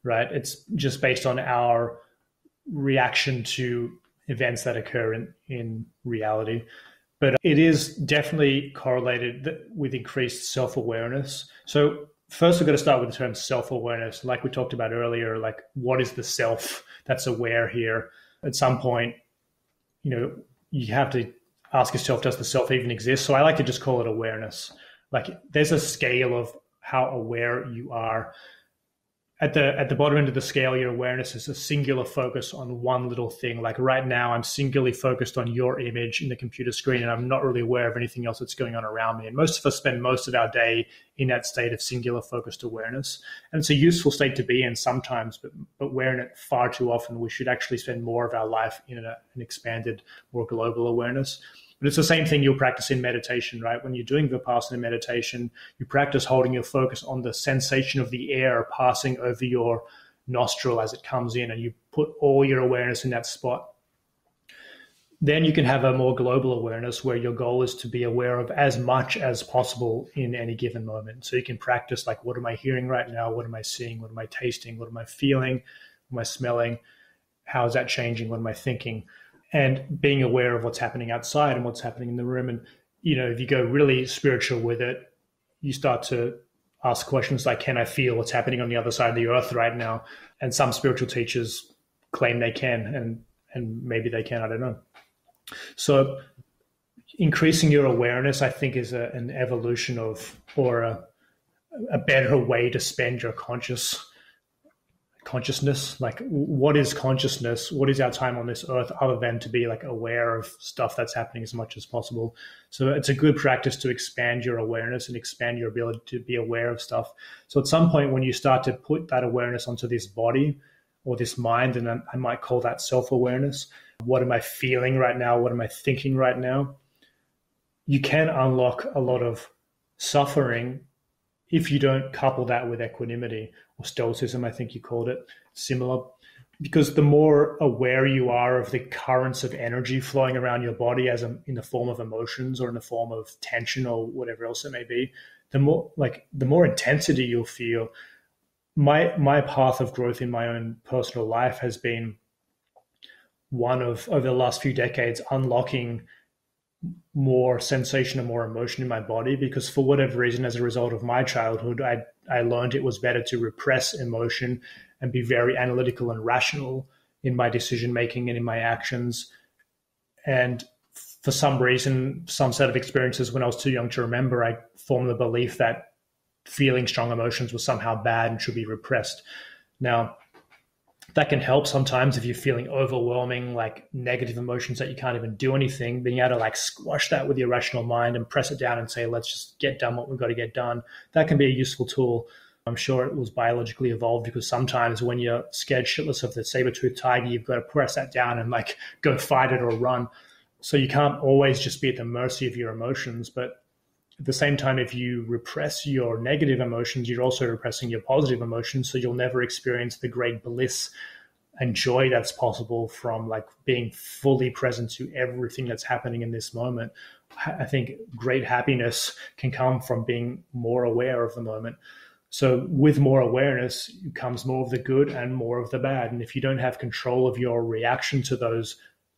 right? It's just based on our reaction to events that occur in reality. But it is definitely correlated with increased self-awareness. So first we've got to start with the term self-awareness. Like we talked about earlier, what is the self that's aware here? At some point, you have to ask yourself, does the self even exist? So I like to just call it awareness. There's a scale of how aware you are. At the bottom end of the scale, your awareness is a singular focus on one little thing. Right now, I'm singularly focused on your image in the computer screen, and I'm not really aware of anything else that's going on around me. And most of us spend most of our day in that state of singular focused awareness. And it's a useful state to be in sometimes, but we're in it far too often. We should actually spend more of our life in an expanded, more global awareness. But it's the same thing you'll practice in meditation, right? When you're doing Vipassana meditation, you practice holding your focus on the sensation of the air passing over your nostril as it comes in, and you put all your awareness in that spot. Then you can have a more global awareness where your goal is to be aware of as much as possible in any given moment. So you can practice, like, what am I hearing right now? What am I seeing? What am I tasting? What am I feeling? What am I smelling? How is that changing? What am I thinking? And being aware of what's happening outside and what's happening in the room. And, you know, if you go really spiritual with it, you start to ask questions like, can I feel what's happening on the other side of the earth right now? And some spiritual teachers claim they can, and maybe they can, I don't know. So increasing your awareness, I think, is an evolution of, or a better way to spend your consciousness. Like, what is consciousness? What is our time on this earth other than to be, like, aware of stuff that's happening as much as possible? So it's a good practice to expand your awareness and expand your ability to be aware of stuff. So at some point when you start to put that awareness onto this body or this mind, and I might call that self-awareness, what am I feeling right now? What am I thinking right now? You can unlock a lot of suffering if you don't couple that with equanimity or stoicism, I think you called it, similar. Because the more aware you are of the currents of energy flowing around your body as in the form of emotions or in the form of tension or whatever else it may be, the more intensity you'll feel. My path of growth in my own personal life has been one of, over the last few decades, unlocking more sensation and more emotion in my body, because for whatever reason, as a result of my childhood, I learned it was better to repress emotion and be very analytical and rational in my decision-making and in my actions. And for some reason, some set of experiences when I was too young to remember, I formed the belief that feeling strong emotions was somehow bad and should be repressed. Now, that can help sometimes if you're feeling overwhelming, like negative emotions that you can't even do anything, being able to, like, squash that with your rational mind and press it down and say, let's just get done what we've got to get done. That can be a useful tool. I'm sure it was biologically evolved, because sometimes when you're scared shitless of the saber-toothed tiger, you've got to press that down and, like, go fight it or run. So you can't always just be at the mercy of your emotions. But at the same time, if you repress your negative emotions, you're also repressing your positive emotions. So you'll never experience the great bliss and joy that's possible from, like, being fully present to everything that's happening in this moment. I think great happiness can come from being more aware of the moment. So with more awareness comes more of the good and more of the bad. And if you don't have control of your reaction to those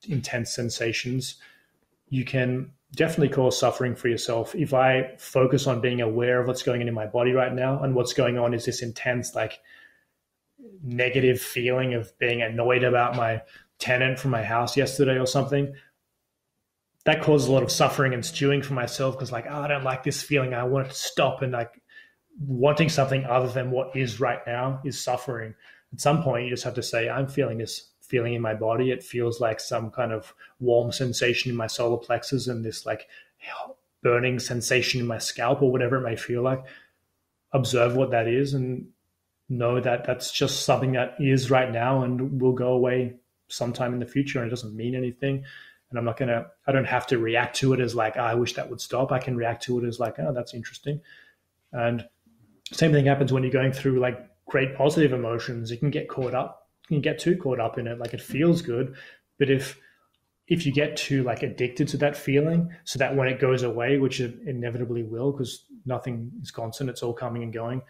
intense sensations, you can definitely cause suffering for yourself. If I focus on being aware of what's going on in my body right now, and what's going on is this intense, like, negative feeling of being annoyed about my tenant from my house yesterday or something, that causes a lot of suffering and stewing for myself, because, like, oh, I don't like this feeling, I want it to stop. And, like, wanting something other than what is right now is suffering. At some point, you just have to say, I'm feeling this feeling in my body. It feels like some kind of warm sensation in my solar plexus and this, like, burning sensation in my scalp or whatever it may feel like. Observe what that is and know that that's just something that is right now and will go away sometime in the future, and it doesn't mean anything. And I don't have to react to it as, like, oh, I wish that would stop. I can react to it as, like, oh, that's interesting. And same thing happens when you're going through, like, great positive emotions. You can get caught up. You can get too caught up in it, like, it feels good, but if you get too, like, addicted to that feeling, so that when it goes away, which it inevitably will, because nothing is constant, it's all coming and going,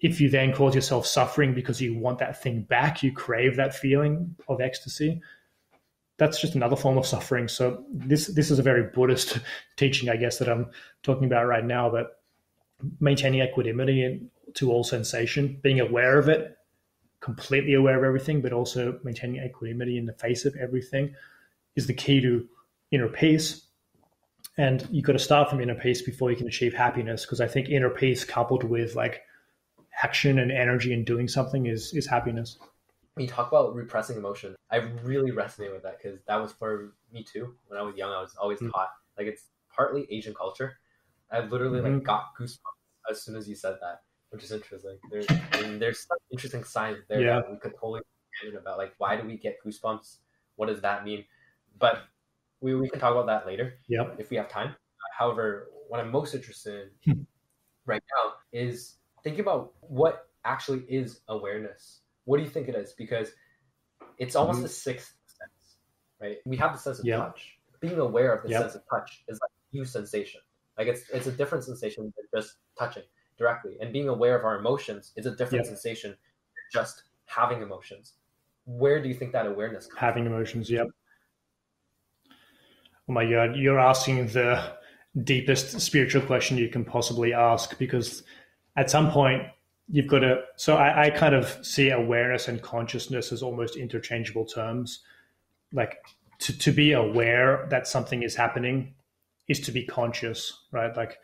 if you then cause yourself suffering because you want that thing back, you crave that feeling of ecstasy, that's just another form of suffering. So this is a very Buddhist teaching, I guess, that I'm talking about right now, but maintaining equanimity to all sensation, being aware of it, completely aware of everything, but also maintaining equanimity in the face of everything, is the key to inner peace. And you've got to start from inner peace before you can achieve happiness, because I think inner peace coupled with, like, action and energy and doing something is happiness. When you talk about repressing emotion, I really resonate with that, because that was for me too. When I was young, I was always taught, like, it's partly Asian culture. I literally like got goosebumps as soon as you said that, which is interesting. There's some interesting science there that we could totally imagine about, like, why do we get goosebumps? What does that mean? But we can talk about that later if we have time. However, what I'm most interested in right now is thinking about what actually is awareness. What do you think it is? Because it's almost a sixth sense, right? We have the sense of touch. Being aware of the sense of touch is like a new sensation. Like it's a different sensation than just touching directly. And being aware of our emotions is a different sensation than just having emotions. Where do you think that awareness comes from? Emotions, Oh my God, you're asking the deepest spiritual question you can possibly ask, because at some point you've got to, so I kind of see awareness and consciousness as almost interchangeable terms. Like to be aware that something is happening is to be conscious, right? Like,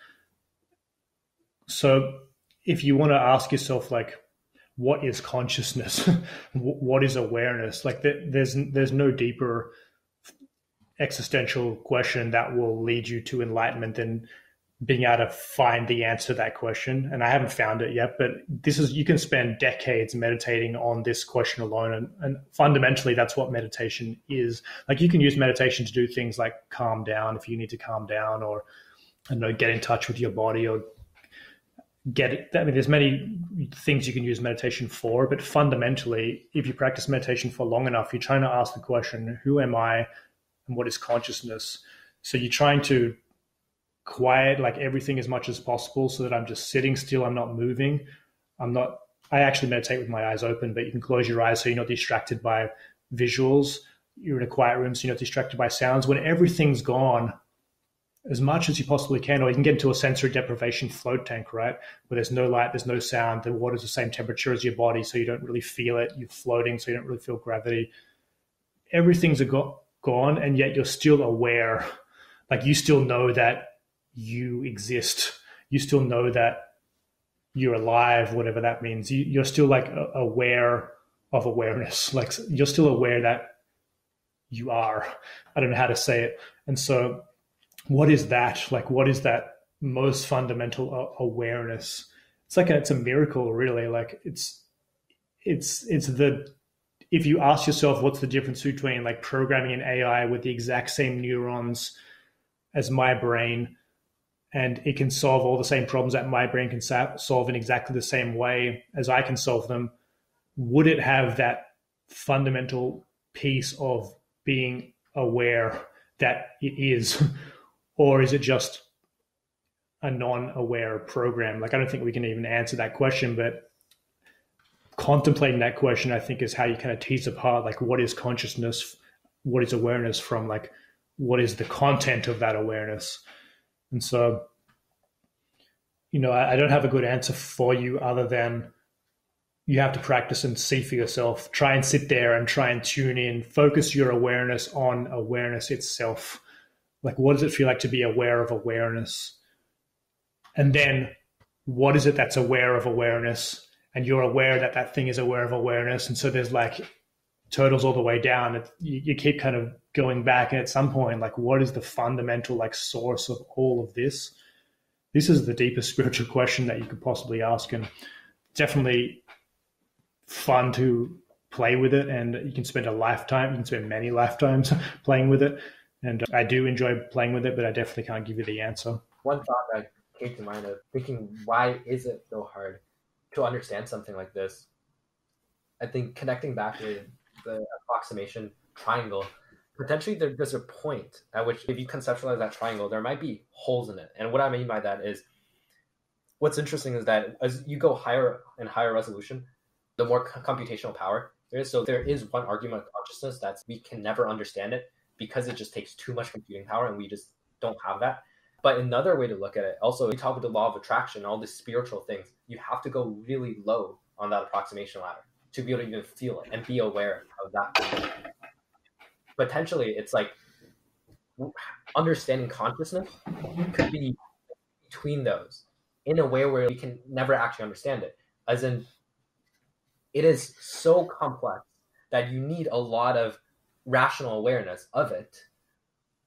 so if you want to ask yourself, like, what is consciousness? What is awareness? Like there's no deeper existential question that will lead you to enlightenment than being able to find the answer to that question. And I haven't found it yet, but this is, you can spend decades meditating on this question alone. And fundamentally, that's what meditation is. Like you can use meditation to do things like calm down if you need to calm down, or I don't know, get in touch with your body, or get it. I mean, there's many things you can use meditation for, but fundamentally, if you practice meditation for long enough, you're trying to ask the question, who am I and what is consciousness? So you're trying to quiet like everything as much as possible so that I'm just sitting still, I'm not moving. I actually meditate with my eyes open, but you can close your eyes so you're not distracted by visuals. You're in a quiet room, so you're not distracted by sounds. When everything's gone, as much as you possibly can, or you can get into a sensory deprivation float tank, right? Where there's no light, there's no sound, the water's the same temperature as your body, so you don't really feel it. You're floating, so you don't really feel gravity. Everything's gone, and yet you're still aware. Like you still know that you exist. You still know that you're alive, whatever that means. You're still like aware of awareness. Like you're still aware that you are. I don't know how to say it. And so what is that? Like, what is that most fundamental awareness? It's like it's a miracle, really. Like it's the, if you ask yourself, what's the difference between like programming an AI with the exact same neurons as my brain, and it can solve all the same problems that my brain can solve in exactly the same way as I can solve them, would it have that fundamental piece of being aware that it is? Or is it just a non-aware program? Like, I don't think we can even answer that question, but contemplating that question, I think, is how you kind of tease apart, like, what is consciousness? What is awareness from, like, what is the content of that awareness? And so, you know, I don't have a good answer for you other than you have to practice and see for yourself. Try and sit there and try and tune in. Focus your awareness on awareness itself. Like, what does it feel like to be aware of awareness? And then what is it that's aware of awareness? And you're aware that that thing is aware of awareness. And so there's like turtles all the way down. You keep kind of going back, and at some point, like, what is the fundamental like source of all of this? This is the deepest spiritual question that you could possibly ask, and definitely fun to play with it. And you can spend a lifetime, you can spend many lifetimes playing with it. And I do enjoy playing with it, but I definitely can't give you the answer. One thought that came to mind of thinking, why is it so hard to understand something like this? I think connecting back with the approximation triangle, potentially there's a point at which, if you conceptualize that triangle, there might be holes in it. And what I mean by that is, what's interesting is that as you go higher and higher resolution, the more computational power there is. So there is one argument of consciousness that we can never understand it because it just takes too much computing power, and we just don't have that. But another way to look at it, also, we talk about the law of attraction, all these spiritual things. You have to go really low on that approximation ladder to be able to even feel it and be aware of that. Potentially, it's like understanding consciousness could be between those in a way where we can never actually understand it. As in, it is so complex that you need a lot of rational awareness of it.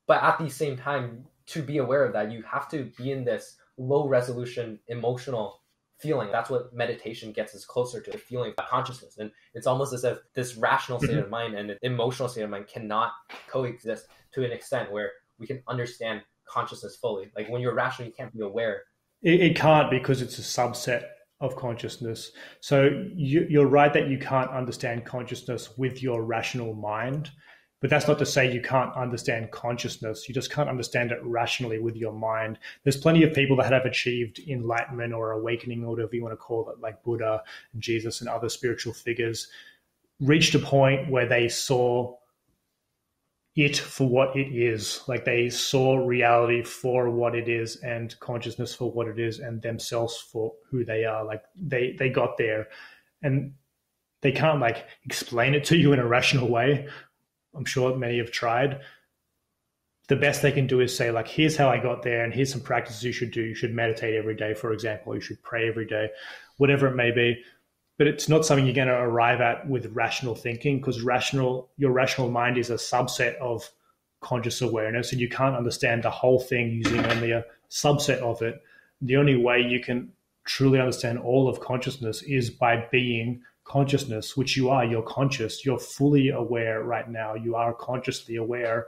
But at the same time, to be aware of that, you have to be in this low resolution emotional feeling. That's what meditation gets us closer to, the feeling of consciousness. And it's almost as if this rational state of mind and emotional state of mind cannot coexist to an extent where we can understand consciousness fully. Like when you're rational, you can't be aware. It can't, because it's a subset of consciousness. So you're right that you can't understand consciousness with your rational mind, but that's not to say you can't understand consciousness. You just can't understand it rationally with your mind. There's plenty of people that have achieved enlightenment or awakening, or whatever you want to call it, like Buddha, Jesus, and other spiritual figures, reached a point where they saw it for what it is. Like they saw reality for what it is, and consciousness for what it is, and themselves for who they are. Like they got there, and they can't like explain it to you in a rational way. I'm sure many have tried. The best they can do is say, like, here's how I got there, and here's some practices you should do. You should meditate every day, for example. You should pray every day, whatever it may be. But it's not something you're going to arrive at with rational thinking, because your rational mind is a subset of conscious awareness, and you can't understand the whole thing using only a subset of it. The only way you can truly understand all of consciousness is by being consciousness, which you are. You're conscious. You're fully aware right now. You are consciously aware.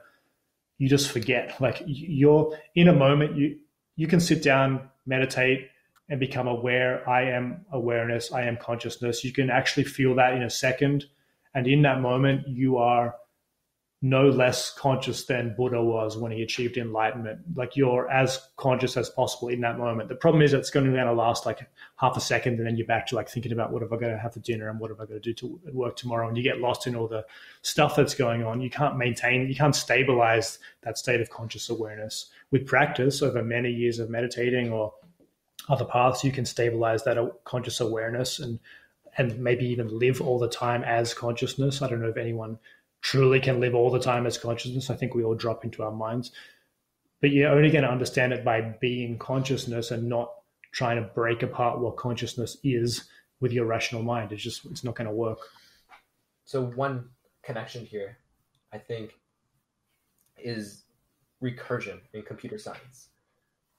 You just forget. Like, you're in a moment, you can sit down, meditate, and become aware. I am awareness, I am consciousness. You can actually feel that in a second. And in that moment, you are no less conscious than Buddha was when he achieved enlightenment. Like, you're as conscious as possible in that moment. The problem is it's going to last like half a second, and then you're back to like thinking about what am I going to have for dinner, and what am I going to do to work tomorrow? And you get lost in all the stuff that's going on. You can't maintain, you can't stabilize that state of conscious awareness. With practice over many years of meditating or other paths, you can stabilize that conscious awareness and maybe even live all the time as consciousness. I don't know if anyone truly can live all the time as consciousness. I think we all drop into our minds. But you're only going to understand it by being consciousness, and not trying to break apart what consciousness is with your rational mind. It's just, it's not going to work. So one connection here, I think, is recursion in computer science.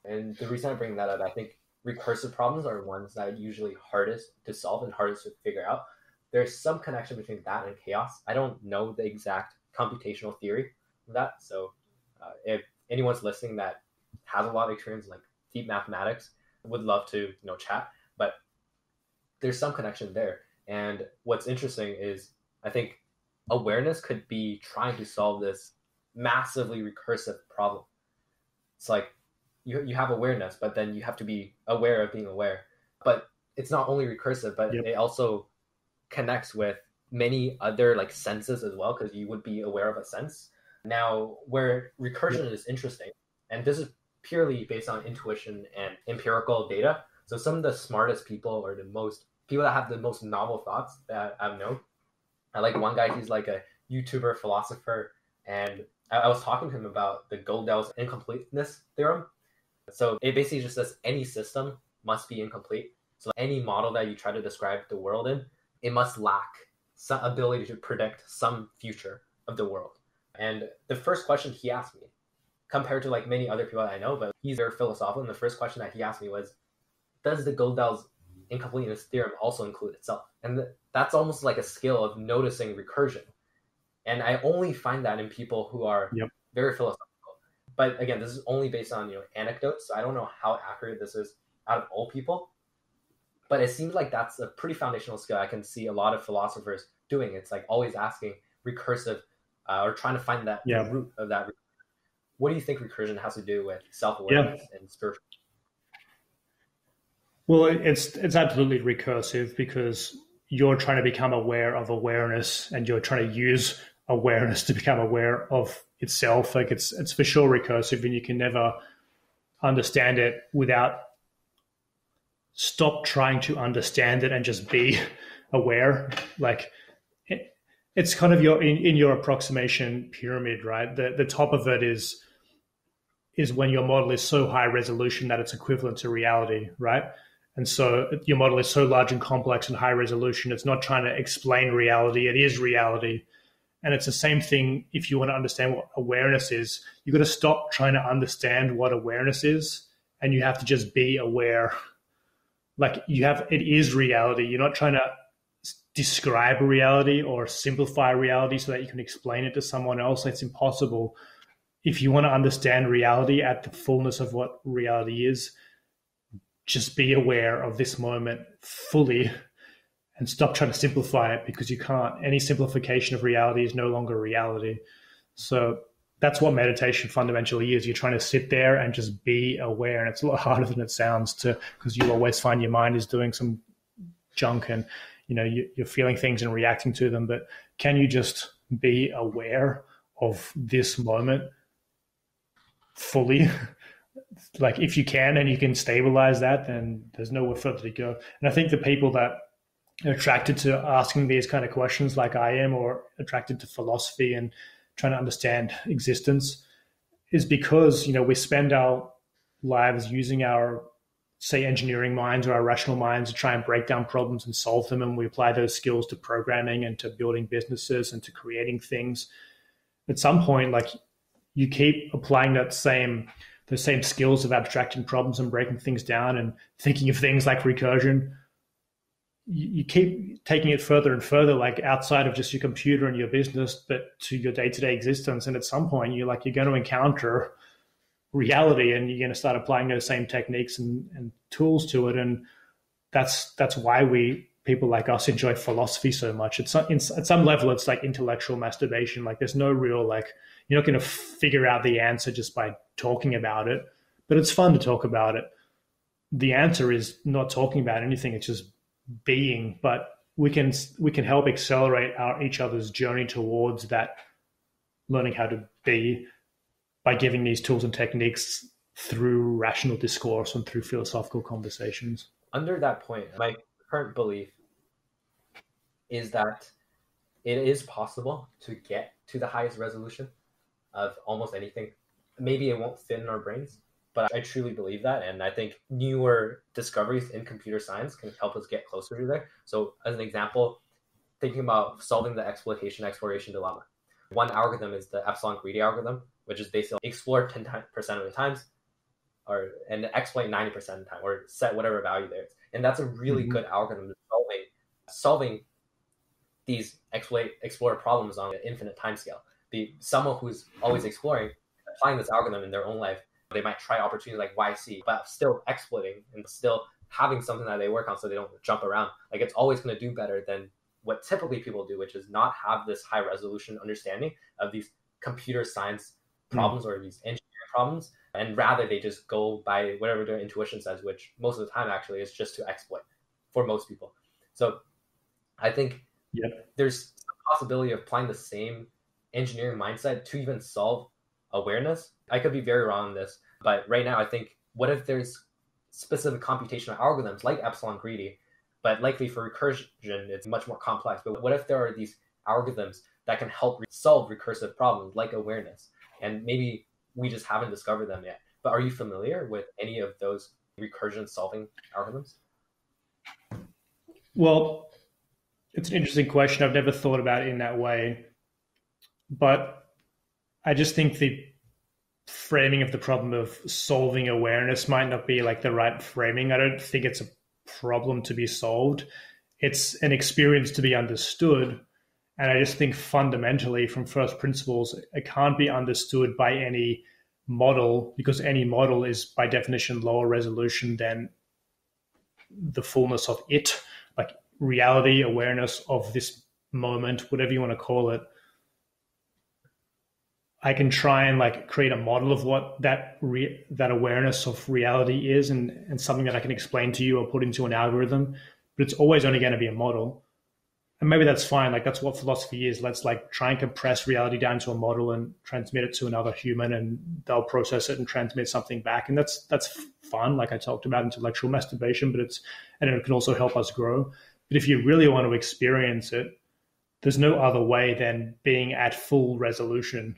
And the reason I bring that up, I think recursive problems are ones that are usually hardest to solve and hardest to figure out. There's some connection between that and chaos. I don't know the exact computational theory of that. So if anyone's listening that has a lot of experience in like deep mathematics, would love to, you know, chat. But there's some connection there. And what's interesting is, I think awareness could be trying to solve this massively recursive problem. It's like, you have awareness, but then you have to be aware of being aware. But it's not only recursive, but It also connects with many other like senses as well, because you would be aware of a sense. Now, where recursion is interesting, and this is purely based on intuition and empirical data. So some of the smartest people, or the most people that have the most novel thoughts that I've known, I like one guy, he's like a YouTuber philosopher. And I was talking to him about the Gödel's incompleteness theorem. So it basically just says any system must be incomplete. So any model that you try to describe the world in, it must lack some ability to predict some future of the world. And the first question he asked me, compared to like many other people that I know, but he's very philosophical, and the first question that he asked me was, does the Gödel's incompleteness theorem also include itself? And that's almost like a skill of noticing recursion. And I only find that in people who are very philosophical. But again, this is only based on, you know, anecdotes. So I don't know how accurate this is out of all people, but it seems like that's a pretty foundational skill. I can see a lot of philosophers doing. It's like always asking recursive or trying to find that root of that. What do you think recursion has to do with self-awareness and spiritual? Well, it's absolutely recursive, because you're trying to become aware of awareness, and you're trying to use awareness to become aware of itself. Like it's for sure recursive, and you can never understand it without stop trying to understand it and just be aware. Like it's kind of your in your approximation pyramid, right? The top of it is when your model is so high resolution that it's equivalent to reality, right? And so your model is so large and complex and high resolution, it's not trying to explain reality, it is reality. And it's the same thing if you want to understand what awareness is. You've got to stop trying to understand what awareness is, and you have to just be aware. Like it is reality. You're not trying to describe reality or simplify reality so that you can explain it to someone else. It's impossible. If you want to understand reality at the fullness of what reality is, just be aware of this moment fully and stop trying to simplify it, because you can't. Any simplification of reality is no longer reality. So that's what meditation fundamentally is. You're trying to sit there and just be aware. And it's a lot harder than it sounds to, because you always find your mind is doing some junk and, you know, you're feeling things and reacting to them. But can you just be aware of this moment fully? Like, if you can, and you can stabilize that, then there's nowhere further to go. And I think the people that are attracted to asking these kind of questions, like I am, or attracted to philosophy and trying to understand existence, is because, you know, we spend our lives using our, say, engineering minds or our rational minds to try and break down problems and solve them. And we apply those skills to programming and to building businesses and to creating things. At some point, like, you keep applying that the same skills of abstracting problems and breaking things down and thinking of things like recursion. You keep taking it further and further, like outside of just your computer and your business, but to your day-to-day existence. And at some point you're going to encounter reality, and you're going to start applying those same techniques and tools to it. And that's why people like us enjoy philosophy so much. At some level, it's like intellectual masturbation. Like, there's no real, you're not going to figure out the answer just by talking about it, but it's fun to talk about it. The answer is not talking about anything. It's just being, but we can help accelerate each other's journey towards that, learning how to be, by giving these tools and techniques through rational discourse and through philosophical conversations. Under that point, my current belief is that it is possible to get to the highest resolution of almost anything. Maybe it won't fit in our brains, but I truly believe that. And I think newer discoveries in computer science can help us get closer to there. So as an example, thinking about solving the exploration dilemma. One algorithm is the epsilon greedy algorithm, which is basically explore 10% of the times, and explain 90% of the time, or set whatever value there is. And that's a really good algorithm to solving these explore problems on an infinite time scale. Someone who's always exploring, applying this algorithm in their own life, they might try opportunities like YC, but still exploiting and still having something that they work on so they don't jump around. Like, it's always going to do better than what typically people do, which is not have this high resolution understanding of these computer science problems or these engineering problems. And rather they just go by whatever their intuition says, which most of the time actually is just to exploit for most people. So I think there's a possibility of applying the same engineering mindset to even solve awareness. I could be very wrong on this, but right now I think, what if there's specific computational algorithms like epsilon greedy, but likely for recursion, it's much more complex. But what if there are these algorithms that can help solve recursive problems like awareness? And maybe we just haven't discovered them yet. But are you familiar with any of those recursion solving algorithms? Well, it's an interesting question. I've never thought about it in that way, but I just think the framing of the problem of solving awareness might not be like the right framing. I don't think it's a problem to be solved. It's an experience to be understood. And I just think fundamentally, from first principles, it can't be understood by any model, because any model is by definition lower resolution than the fullness of it, like reality, awareness of this moment, whatever you want to call it. I can try and create a model of what that awareness of reality is, and something that I can explain to you or put into an algorithm, but it's always only going to be a model. And maybe that's fine. That's what philosophy is. Let's try and compress reality down to a model and transmit it to another human, and they'll process it and transmit something back. And that's fun. Like I talked about intellectual masturbation, but it can also help us grow. But if you really want to experience it, there's no other way than being at full resolution.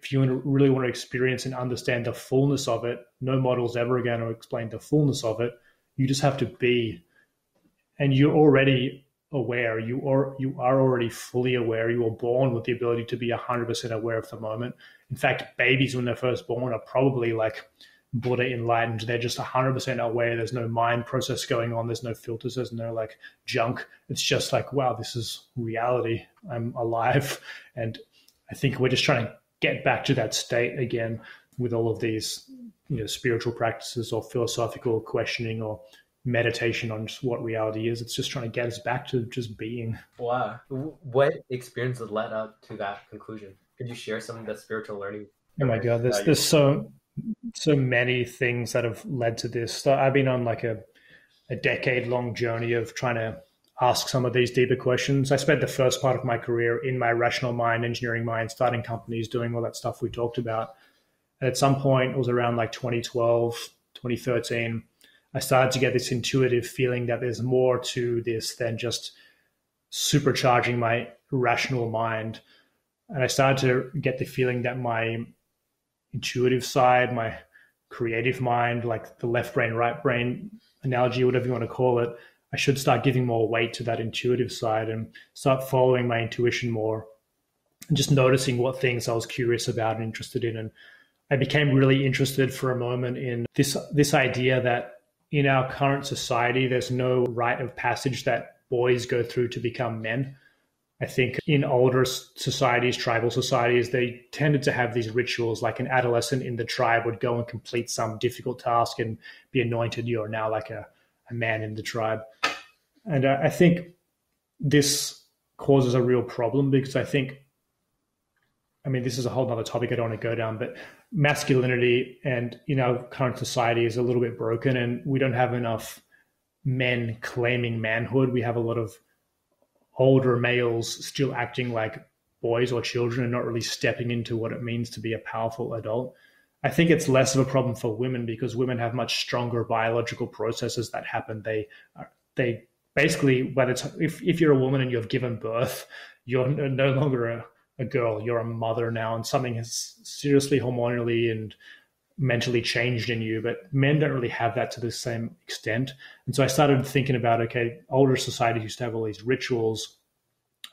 If you really want to experience and understand the fullness of it, no model's ever again will explain the fullness of it. You just have to be, and you're already aware. You are already fully aware. You were born with the ability to be 100% aware of the moment. In fact, babies when they're first born are probably Buddha enlightened. They're just 100% aware. There's no mind process going on. There's no filters. There's no junk. It's just wow, this is reality. I'm alive. And I think we're just trying to get back to that state again with all of these spiritual practices or philosophical questioning or meditation on just what reality is. It's just trying to get us back to just being. Wow. What experiences led up to that conclusion? Could you share some of the spiritual learning? Oh my God, there's so many things that have led to this. So I've been on like a decade-long journey of trying to ask some of these deeper questions. I spent the first part of my career in my rational mind, engineering mind, starting companies, doing all that stuff we talked about. And at some point, it was around like 2012, 2013, I started to get this intuitive feeling that there's more to this than just supercharging my rational mind. And I started to get the feeling that my intuitive side, my creative mind, like the left brain, right brain analogy, whatever you want to call it, I should start giving more weight to that intuitive side and start following my intuition more and just noticing what things I was curious about and interested in. And I became really interested for a moment in this idea that in our current society, there's no rite of passage that boys go through to become men. I think in older societies, tribal societies, they tended to have these rituals, like an adolescent in the tribe would go and complete some difficult task and be anointed. You're now like a man in the tribe. And I think this causes a real problem because this is a whole other topic I don't want to go down, but masculinity and in our current society is a little bit broken and we don't have enough men claiming manhood. We have a lot of older males still acting like boys or children and not really stepping into what it means to be a powerful adult. I think it's less of a problem for women because women have much stronger biological processes that happen. They basically, by the time, if you're a woman and you've given birth, you're no longer a girl, you're a mother now, and something has seriously hormonally and mentally changed in you, but men don't really have that to the same extent. And so I started thinking about, okay, older societies used to have all these rituals.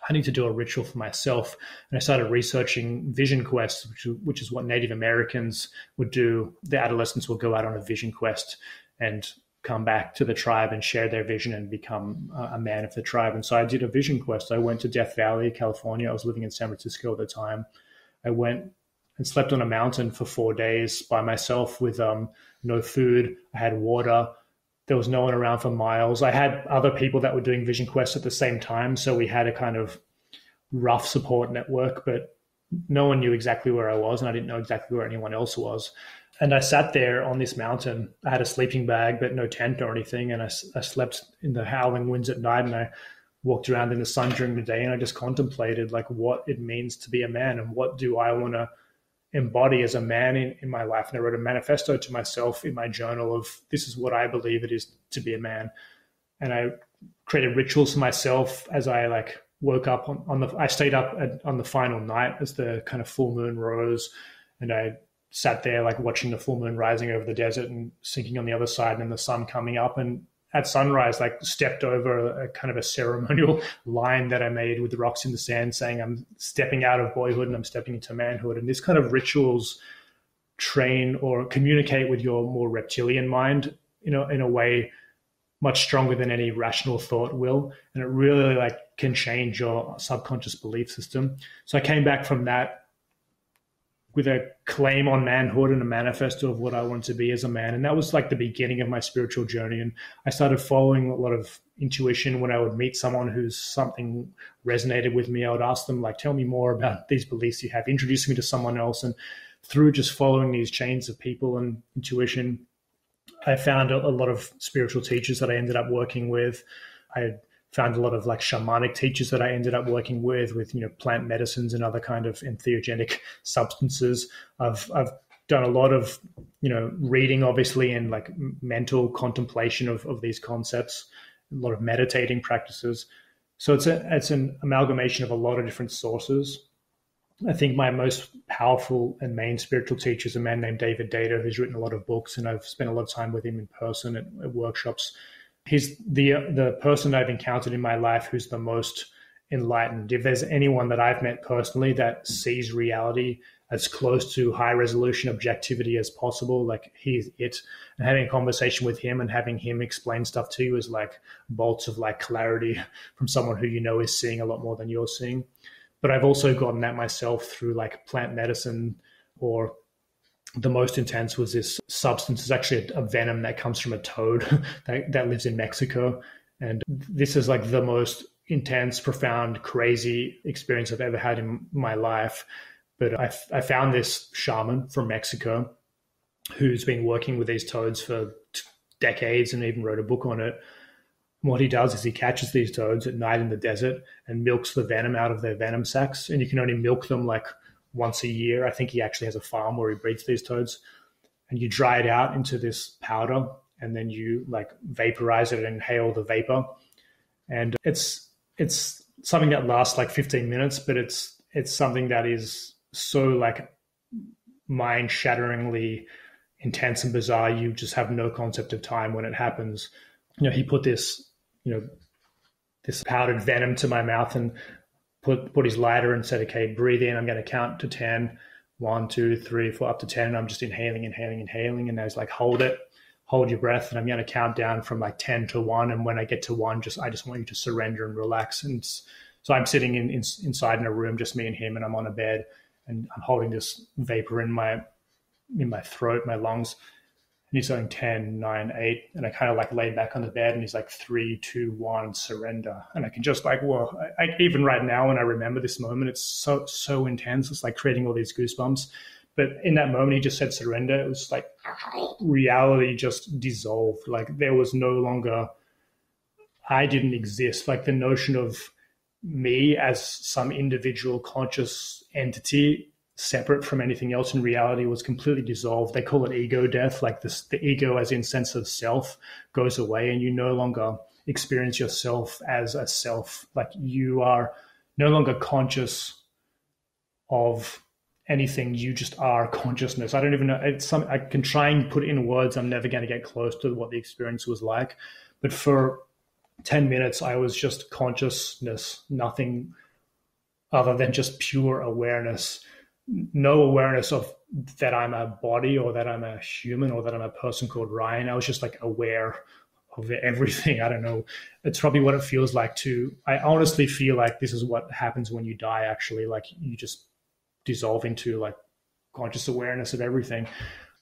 I need to do a ritual for myself. And I started researching vision quests, which is what Native Americans would do. The adolescents will go out on a vision quest and come back to the tribe and share their vision and become a man of the tribe. And so I did a vision quest. I went to Death Valley, California. I was living in San Francisco at the time. I went and slept on a mountain for 4 days by myself with no food. I had water. There was no one around for miles. I had other people that were doing vision quests at the same time. So we had a kind of rough support network, but no one knew exactly where I was and I didn't know exactly where anyone else was. And I sat there on this mountain. I had a sleeping bag, but no tent or anything. And I slept in the howling winds at night and I walked around in the sun during the day and I just contemplated like what it means to be a man and what do I want to embody as a man in my life. And I wrote a manifesto to myself in my journal of this is what I believe it is to be a man. And I created rituals for myself as I like woke up I stayed up on the final night as the kind of full moon rose and I sat there like watching the full moon rising over the desert and sinking on the other side and then the sun coming up, and at sunrise like stepped over a kind of a ceremonial line that I made with the rocks in the sand saying I'm stepping out of boyhood and I'm stepping into manhood. And these kind of rituals train or communicate with your more reptilian mind, in a way much stronger than any rational thought will, and it really like can change your subconscious belief system. So I came back from that with a claim on manhood and a manifesto of what I wanted to be as a man. And that was like the beginning of my spiritual journey. And I started following a lot of intuition. When I would meet someone who's something resonated with me, I would ask them like, tell me more about these beliefs you have, introduce me to someone else. And through just following these chains of people and intuition, I found a lot of spiritual teachers that I ended up working with. I found a lot of like shamanic teachers that I ended up working with plant medicines and other kind of entheogenic substances. I've done a lot of, reading obviously and like mental contemplation of these concepts, a lot of meditating practices. So it's an amalgamation of a lot of different sources. I think my most powerful and main spiritual teacher is a man named David Data, who's written a lot of books, and I've spent a lot of time with him in person at workshops. He's the person I've encountered in my life who's the most enlightened. If there's anyone that I've met personally that sees reality as close to high resolution objectivity as possible, like he's it. And having a conversation with him and having him explain stuff to you is like bolts of like clarity from someone who is seeing a lot more than you're seeing. But I've also gotten that myself through like plant medicine or the most intense was this substance. It's actually a venom that comes from a toad that lives in Mexico. And this is like the most intense, profound, crazy experience I've ever had in my life. But I found this shaman from Mexico who's been working with these toads for decades and even wrote a book on it. What he does is he catches these toads at night in the desert and milks the venom out of their venom sacs. And you can only milk them like once a year. I think he actually has a farm where he breeds these toads. And you dry it out into this powder and then you like vaporize it and inhale the vapor. And it's something that lasts like 15 minutes, but it's something that is so like mind-shatteringly intense and bizarre. You just have no concept of time when it happens. You know, he put this, you know, this powdered venom to my mouth and put his lighter and said, okay, breathe in. I'm going to count to 10, 1, 2, 3, 4, up to 10. And I'm just inhaling. And I was like, hold your breath. And I'm going to count down from like 10 to 1. And when I get to 1, I just want you to surrender and relax. And so I'm sitting inside in a room, just me and him, and I'm on a bed and I'm holding this vapor in my throat, my lungs. And he's going 10, 9, 8. And I kind of like laid back on the bed and he's like 3, 2, 1, surrender. And I can just like, whoa, I even right now when I remember this moment, it's so intense. It's like creating all these goosebumps. But in that moment, he just said surrender. It was like reality just dissolved. Like there was no longer, I didn't exist. Like the notion of me as some individual conscious entity separate from anything else in reality was completely dissolved. They call it ego death, like this, the ego as in sense of self goes away and you no longer experience yourself as a self. Like you are no longer conscious of anything. You just are consciousness. I don't even know. I can try and put it in words. I'm never going to get close to what the experience was like. But for 10 minutes, I was just consciousness, nothing other than just pure awareness. No awareness of that I'm a body or that I'm a human or that I'm a person called Ryan. I was just like aware of everything. I don't know. It's probably what it feels like to, I honestly feel like this is what happens when you die, actually. Like you just dissolve into like conscious awareness of everything.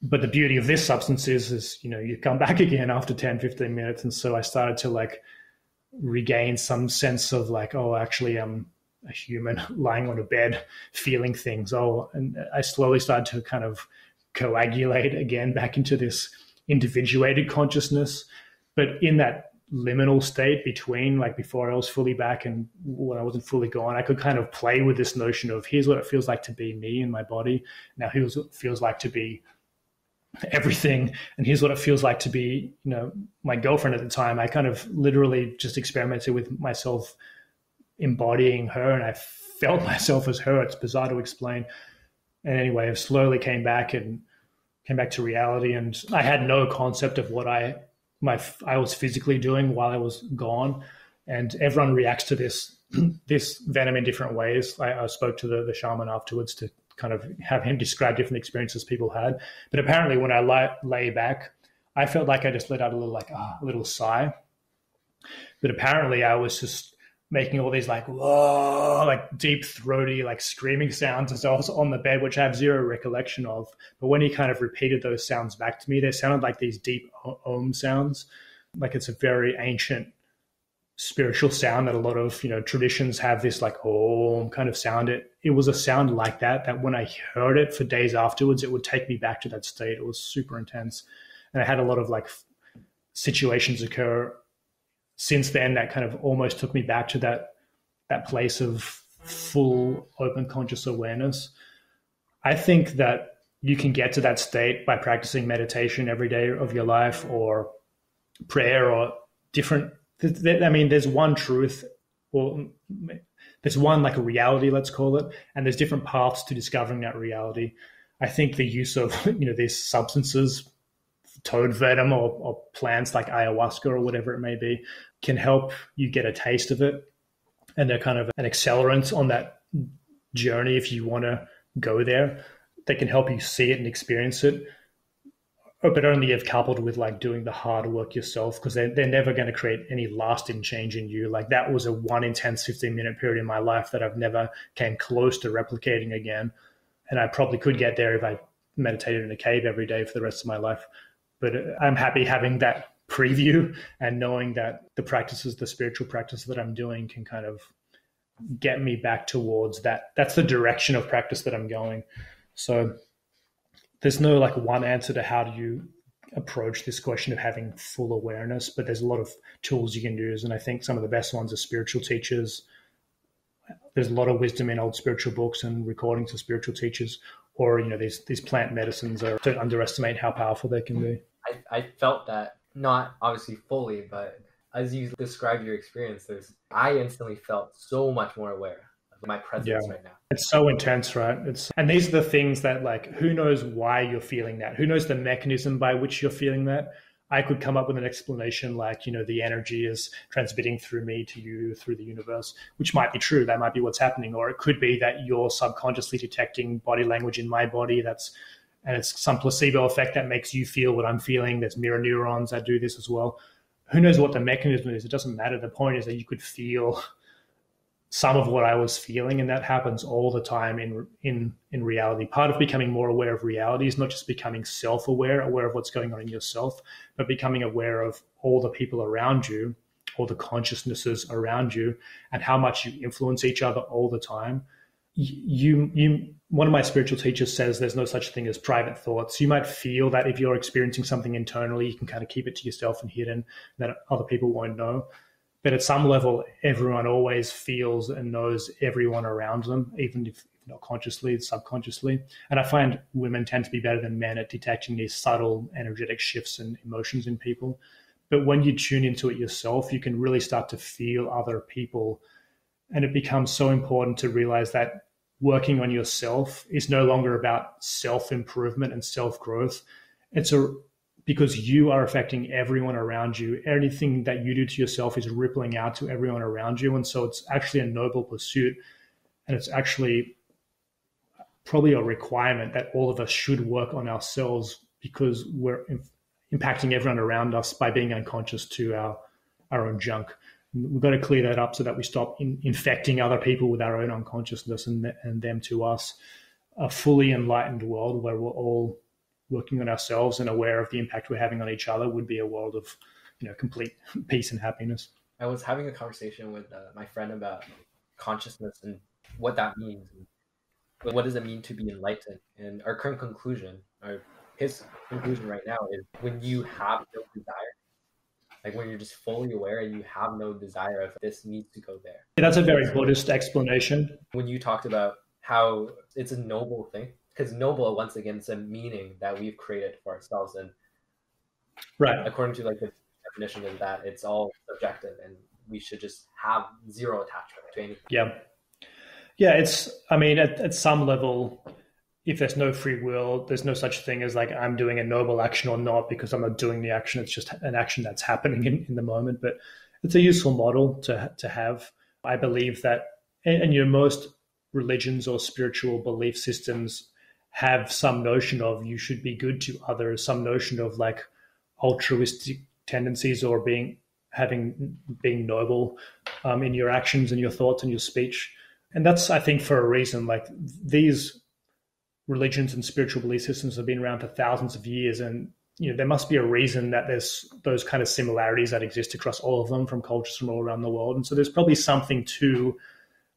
But the beauty of this substance is, you know, you come back again after 10, 15 minutes. And so I started to like regain some sense of like, oh, actually I'm a human lying on a bed, feeling things. Oh, and I slowly started to kind of coagulate again back into this individuated consciousness. But in that liminal state between like before I was fully back and when I wasn't fully gone, I could kind of play with this notion of here's what it feels like to be me and my body. Now here's what it feels like to be everything. And here's what it feels like to be, you know, my girlfriend at the time. I kind of literally just experimented with myself embodying her, and I felt myself as her. It's bizarre to explain. And anyway, I slowly came back to reality, and I had no concept of what I was physically doing while I was gone. And everyone reacts to this venom in different ways. I spoke to the shaman afterwards to kind of have him describe different experiences people had. But apparently, when I lay back, I felt like I just let out a little little sigh. But apparently, I was just making all these like, whoa, like deep throaty, like screaming sounds as I was on the bed, which I have zero recollection of. But when he kind of repeated those sounds back to me, they sounded like these deep om sounds. Like it's a very ancient spiritual sound that a lot of, you know, traditions have this like om kind of sound. It was a sound like that when I heard it for days afterwards, it would take me back to that state. It was super intense. And I had a lot of like situations occur since then that kind of almost took me back to that place of full open conscious awareness. I think that you can get to that state by practicing meditation every day of your life, or prayer, or different. I mean, there's one truth, or there's one like a reality, let's call it, and there's different paths to discovering that reality. I think the use of, you know, these substances, toad venom or plants like ayahuasca or whatever it may be, can help you get a taste of it. And they're kind of an accelerant on that journey if you want to go there. They can help you see it and experience it, but only if coupled with like doing the hard work yourself, because they're never going to create any lasting change in you. Like that was a one intense 15-minute period in my life that I've never came close to replicating again. And I probably could get there if I meditated in a cave every day for the rest of my life. But I'm happy having that preview and knowing that the practices, the spiritual practice that I'm doing can kind of get me back towards that. That's the direction of practice that I'm going. So there's no like one answer to how do you approach this question of having full awareness, but there's a lot of tools you can use. And I think some of the best ones are spiritual teachers. There's a lot of wisdom in old spiritual books and recordings of spiritual teachers, or, you know, these plant medicines are, don't underestimate how powerful they can be. I felt that, not obviously fully, but as you describe your experience, I instantly felt so much more aware of my presence right now. It's so intense, right? And these are the things that, like, who knows why you're feeling that? Who knows the mechanism by which you're feeling that? I could come up with an explanation like, you know, the energy is transmitting through me to you through the universe, which might be true. That might be what's happening. Or it could be that you're subconsciously detecting body language in my body. And it's some placebo effect that makes you feel what I'm feeling. There's mirror neurons that do this as well. Who knows what the mechanism is? It doesn't matter. The point is that you could feel some of what I was feeling, and that happens all the time in reality. Part of becoming more aware of reality is not just becoming self-aware, aware of what's going on in yourself, but becoming aware of all the people around you, all the consciousnesses around you, and how much you influence each other all the time. One of my spiritual teachers says there's no such thing as private thoughts. You might feel that if you're experiencing something internally, you can kind of keep it to yourself and hidden, that other people won't know. But at some level, everyone always feels and knows everyone around them, even if not consciously, subconsciously. And I find women tend to be better than men at detecting these subtle energetic shifts and emotions in people. But when you tune into it yourself, you can really start to feel other people. And it becomes so important to realize that working on yourself is no longer about self-improvement and self-growth. Because you are affecting everyone around you. Anything that you do to yourself is rippling out to everyone around you. And so it's actually a noble pursuit. And it's actually probably a requirement that all of us should work on ourselves, because we're impacting everyone around us by being unconscious to our own junk. We've got to clear that up so that we stop infecting other people with our own unconsciousness and them to us. A fully enlightened world where we're all working on ourselves and aware of the impact we're having on each other would be a world of, you know, complete peace and happiness. I was having a conversation with my friend about consciousness and what that means. What does it mean to be enlightened? And our current conclusion, or his conclusion right now, is when you have no desire. Like when you're just fully aware and you have no desire of this needs to go there. Yeah, that's a very Buddhist explanation. When you talked about how it's a noble thing, because noble, once again, is a meaning that we've created for ourselves. And right, according to like the definition of that, it's all subjective and we should just have zero attachment to anything. Yeah. It's, I mean, at some level, if there's no free will, there's no such thing as like I'm doing a noble action or not, because I'm not doing the action. It's just an action that's happening in the moment. But it's a useful model to have. I believe that, and you know, most religions or spiritual belief systems have some notion of you should be good to others, some notion of like altruistic tendencies or being noble in your actions and your thoughts and your speech. And that's, I think, for a reason. Like these religions and spiritual belief systems have been around for thousands of years. And, you know, there must be a reason that there's those kind of similarities that exist across all of them from cultures from all around the world. And so there's probably something to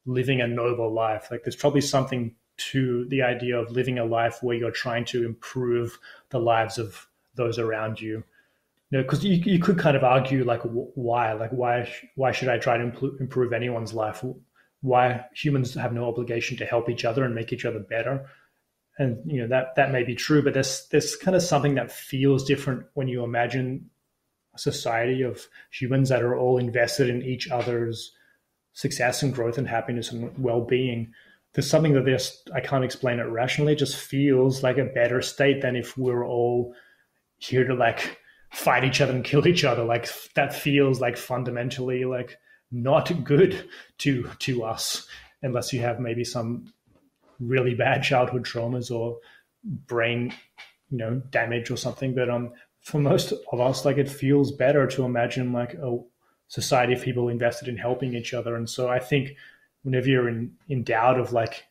living a noble life. Like there's probably something to the idea of living a life where you're trying to improve the lives of those around you. You know, because you could kind of argue like, why? Like why should I try to improve anyone's life? Why humans have no obligation to help each other and make each other better? And you know that may be true, but there's kind of something that feels different when you imagine a society of humans that are all invested in each other's success and growth and happiness and well-being. There's something that I can't explain it rationally. It just feels like a better state than if we're all here to like fight each other and kill each other. Like that feels like fundamentally like not good to us, unless you have maybe some really bad childhood traumas or brain, you know, damage or something. But for most of us, like it feels better to imagine like a society of people invested in helping each other. And so I think whenever you're in doubt of like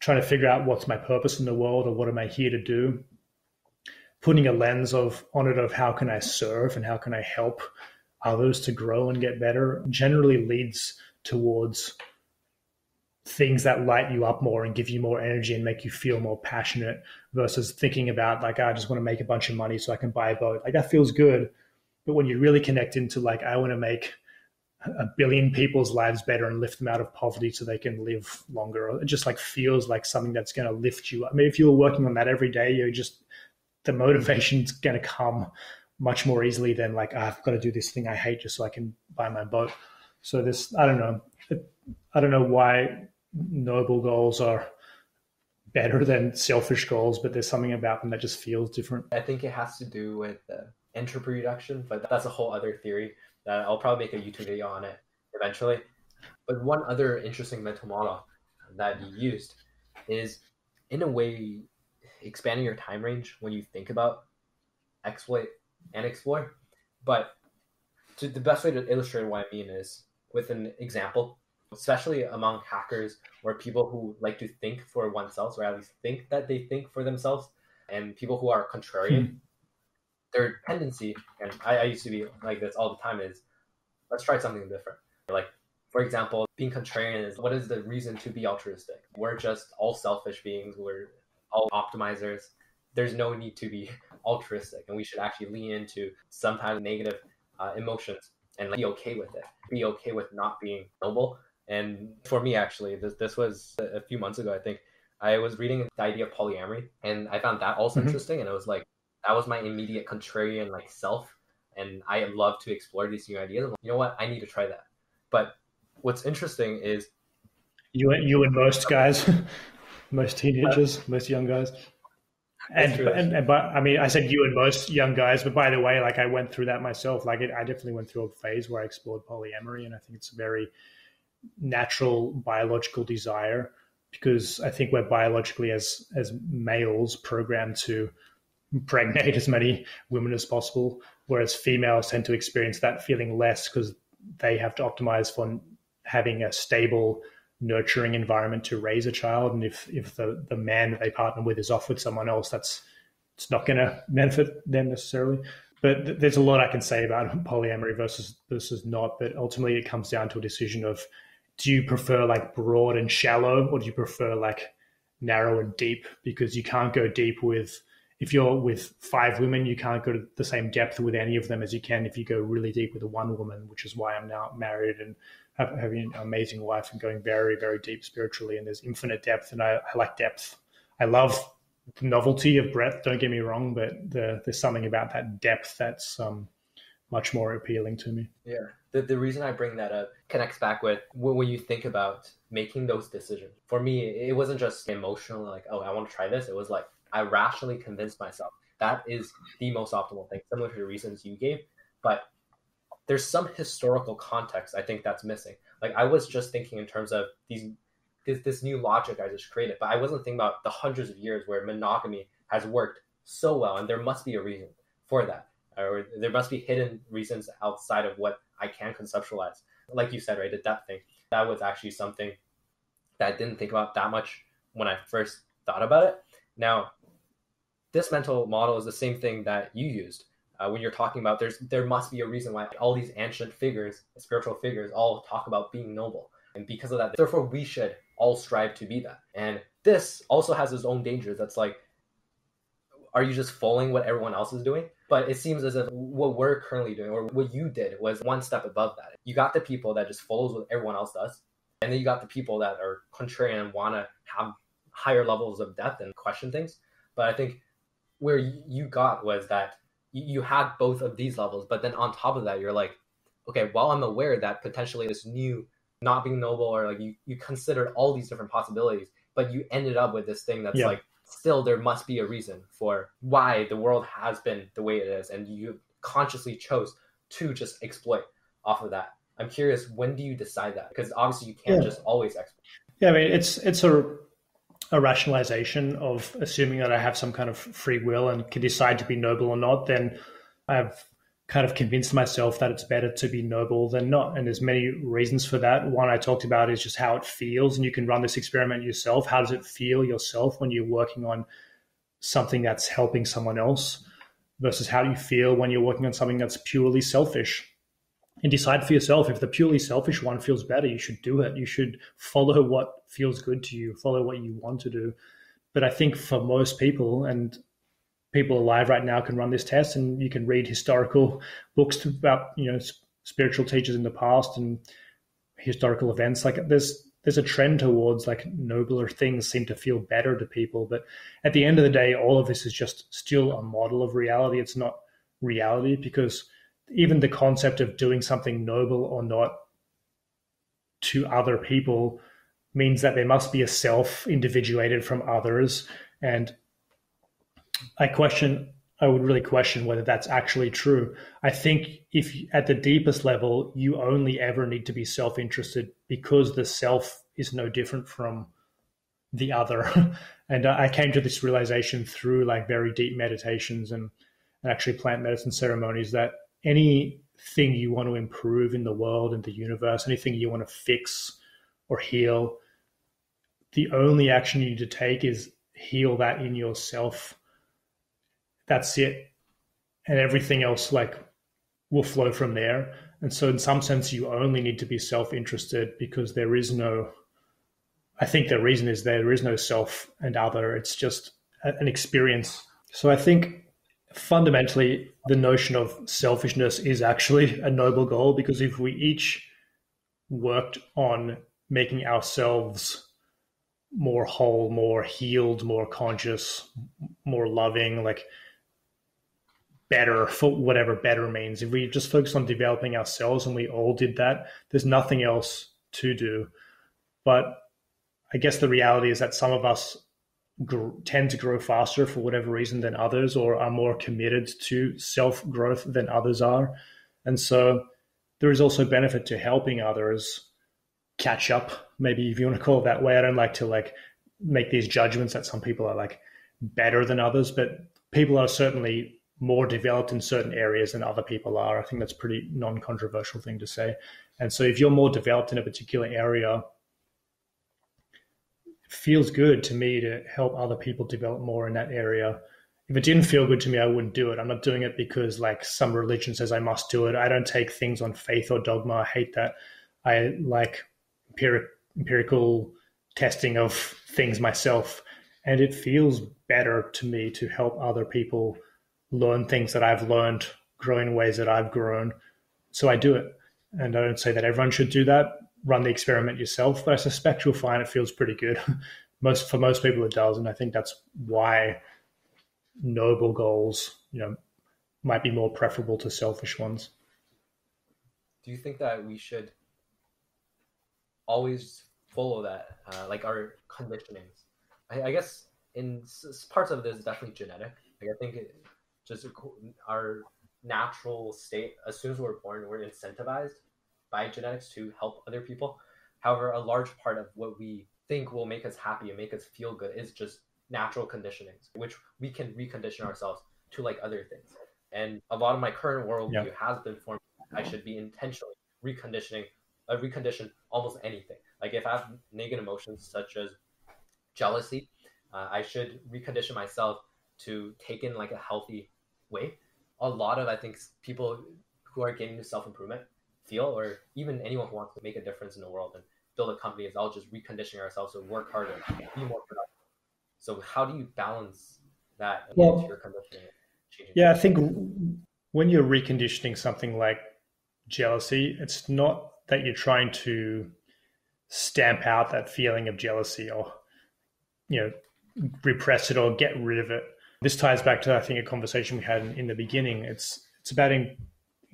trying to figure out what's my purpose in the world or what am I here to do, putting a lens on it of how can I serve and how can I help others to grow and get better, generally leads towards things that light you up more and give you more energy and make you feel more passionate, versus thinking about like, I just want to make a bunch of money so I can buy a boat. Like, that feels good. But when you really connect into like, I want to make a billion people's lives better and lift them out of poverty so they can live longer, it just like feels like something that's going to lift you. I mean, if you were working on that every day, you're just, the motivation's going to come much more easily than like, oh, I've got to do this thing I hate just so I can buy my boat. So this, I don't know why noble goals are better than selfish goals, but there's something about them that just feels different. I think it has to do with introproduction, but that's a whole other theory that I'll probably make a YouTube video on it eventually. But one other interesting mental model that you used is, in a way, expanding your time range when you think about exploit and explore. But the best way to illustrate what I mean is with an example, especially among hackers or people who like to think for oneself, or at least think that they think for themselves, and people who are contrarian. Their tendency, and I used to be like this all the time, is let's try something different. Like, for example, being contrarian is, what is the reason to be altruistic? We're just all selfish beings. We're all optimizers. There's no need to be altruistic, and we should actually lean into sometimes negative emotions and like, be okay with it. Be okay with not being noble. And for me, actually, this was a few months ago, I think. I was reading the idea of polyamory, and I found that also interesting. And it was like, that was my immediate contrarian like self, and I love to explore these new ideas. You know what? I need to try that. But what's interesting is you and most guys, most teenagers, most young guys. And but I mean, I said you and most young guys, but by the way, like I went through that myself. Like I definitely went through a phase where I explored polyamory, and I think it's a very natural biological desire, because I think we're biologically as males programmed to impregnate as many women as possible, whereas females tend to experience that feeling less because they have to optimize for having a stable, nurturing environment to raise a child. And if the man that they partner with is off with someone else, it's not going to benefit them necessarily. But there's a lot I can say about polyamory versus not, but ultimately it comes down to a decision of, do you prefer like broad and shallow, or do you prefer like narrow and deep? Because you can't go deep with, if you're with 5 women, you can't go to the same depth with any of them as you can if you go really deep with 1 woman, which is why I'm now married and having an amazing wife and going very, very deep spiritually. And there's infinite depth, and I like depth. I love the novelty of breadth, don't get me wrong, but there's something about that depth that's much more appealing to me. Yeah, the reason I bring that up connects back with when you think about making those decisions. For me, it wasn't just emotional, like, oh, I want to try this. It was like, I rationally convinced myself that is the most optimal thing, similar to the reasons you gave. But there's some historical context I think that's missing. Like, I was just thinking in terms of this new logic I just created, but I wasn't thinking about the hundreds of years where monogamy has worked so well, and there must be a reason for that, or there must be hidden reasons outside of what I can conceptualize. Like you said, right, the depth thing, that was actually something that I didn't think about that much when I first thought about it. Now, this mental model is the same thing that you used when you're talking about there must be a reason why all these ancient figures, spiritual figures, all talk about being noble. And because of that, therefore, we should all strive to be that. And this also has its own dangers. That's like, are you just following what everyone else is doing? But it seems as if what we're currently doing, or what you did, was one step above that. You got the people that just follows what everyone else does. And then you got the people that are contrarian and want to have higher levels of depth and question things. But I think where you got was that you had both of these levels, but then on top of that, you're like, okay, while I'm aware that potentially this new not being noble, or like you considered all these different possibilities, but you ended up with this thing that's like, still there must be a reason for why the world has been the way it is. And you consciously chose to just exploit off of that. I'm curious, when do you decide that? Because obviously you can't just always exploit. Yeah, I mean, it's a rationalization of assuming that I have some kind of free will and can decide to be noble or not. Then I have kind of convinced myself that it's better to be noble than not. And there's many reasons for that. One I talked about is just how it feels, and you can run this experiment yourself. How does it feel yourself when you're working on something that's helping someone else versus how you feel when you're working on something that's purely selfish? And decide for yourself, if the purely selfish one feels better, you should do it. You should follow what feels good to you, follow what you want to do. But I think for most people, and people alive right now can run this test, and you can read historical books about, you know, spiritual teachers in the past and historical events. Like there's a trend towards like nobler things seem to feel better to people. But at the end of the day, all of this is just still a model of reality. It's not reality, because even the concept of doing something noble or not to other people means that there must be a self individuated from others. And I would really question whether that's actually true. I think if at the deepest level, you only ever need to be self-interested, because the self is no different from the other. And I came to this realization through like very deep meditations and actually plant medicine ceremonies, that anything you want to improve in the world and the universe, anything you want to fix or heal, the only action you need to take is heal that in yourself. That's it. And everything else like will flow from there. And so in some sense, you only need to be self-interested, because the reason is there is no self and other. It's just an experience. So I think fundamentally, the notion of selfishness is actually a noble goal, because if we each worked on making ourselves more whole, more healed, more conscious, more loving, like better, for whatever better means, if we just focus on developing ourselves and we all did that, there's nothing else to do. But I guess the reality is that some of us tend to grow faster for whatever reason than others, or are more committed to self-growth than others are. And so there is also benefit to helping others catch up, maybe, if you want to call it that way. I don't like to like make these judgments that some people are like better than others, but people are certainly more developed in certain areas than other people are. I think that's a pretty non-controversial thing to say. And so if you're more developed in a particular area, feels good to me to help other people develop more in that area. If it didn't feel good to me, I wouldn't do it. I'm not doing it because like some religion says I must do it. I don't take things on faith or dogma. I hate that. I like empirical testing of things myself. And it feels better to me to help other people learn things that I've learned, grow in ways that I've grown. So I do it. And I don't say that everyone should do that. Run the experiment yourself, but I suspect you'll find it feels pretty good. For most people it does. And I think that's why noble goals, you know, might be more preferable to selfish ones. Do you think that we should always follow that, like our conditionings? I guess in parts of this is definitely genetic. Like I think it just our natural state, as soon as we're born, we're incentivized by genetics to help other people. However, a large part of what we think will make us happy and make us feel good is just natural conditionings, which we can recondition ourselves to like other things. And a lot of my current worldview has been formed. I should be intentionally recondition almost anything. Like if I have negative emotions such as jealousy, I should recondition myself to take in like a healthy way. A lot of, I think, people who are getting to self-improvement feel, or even anyone who wants to make a difference in the world and build a company, is all just reconditioning ourselves to work harder, be more productive. So how do you balance that? Well, your conditioning, yeah, I think when you're reconditioning something like jealousy, it's not that you're trying to stamp out that feeling of jealousy or, you know, repress it or get rid of it. This ties back to, I think, a conversation we had in the beginning. It's about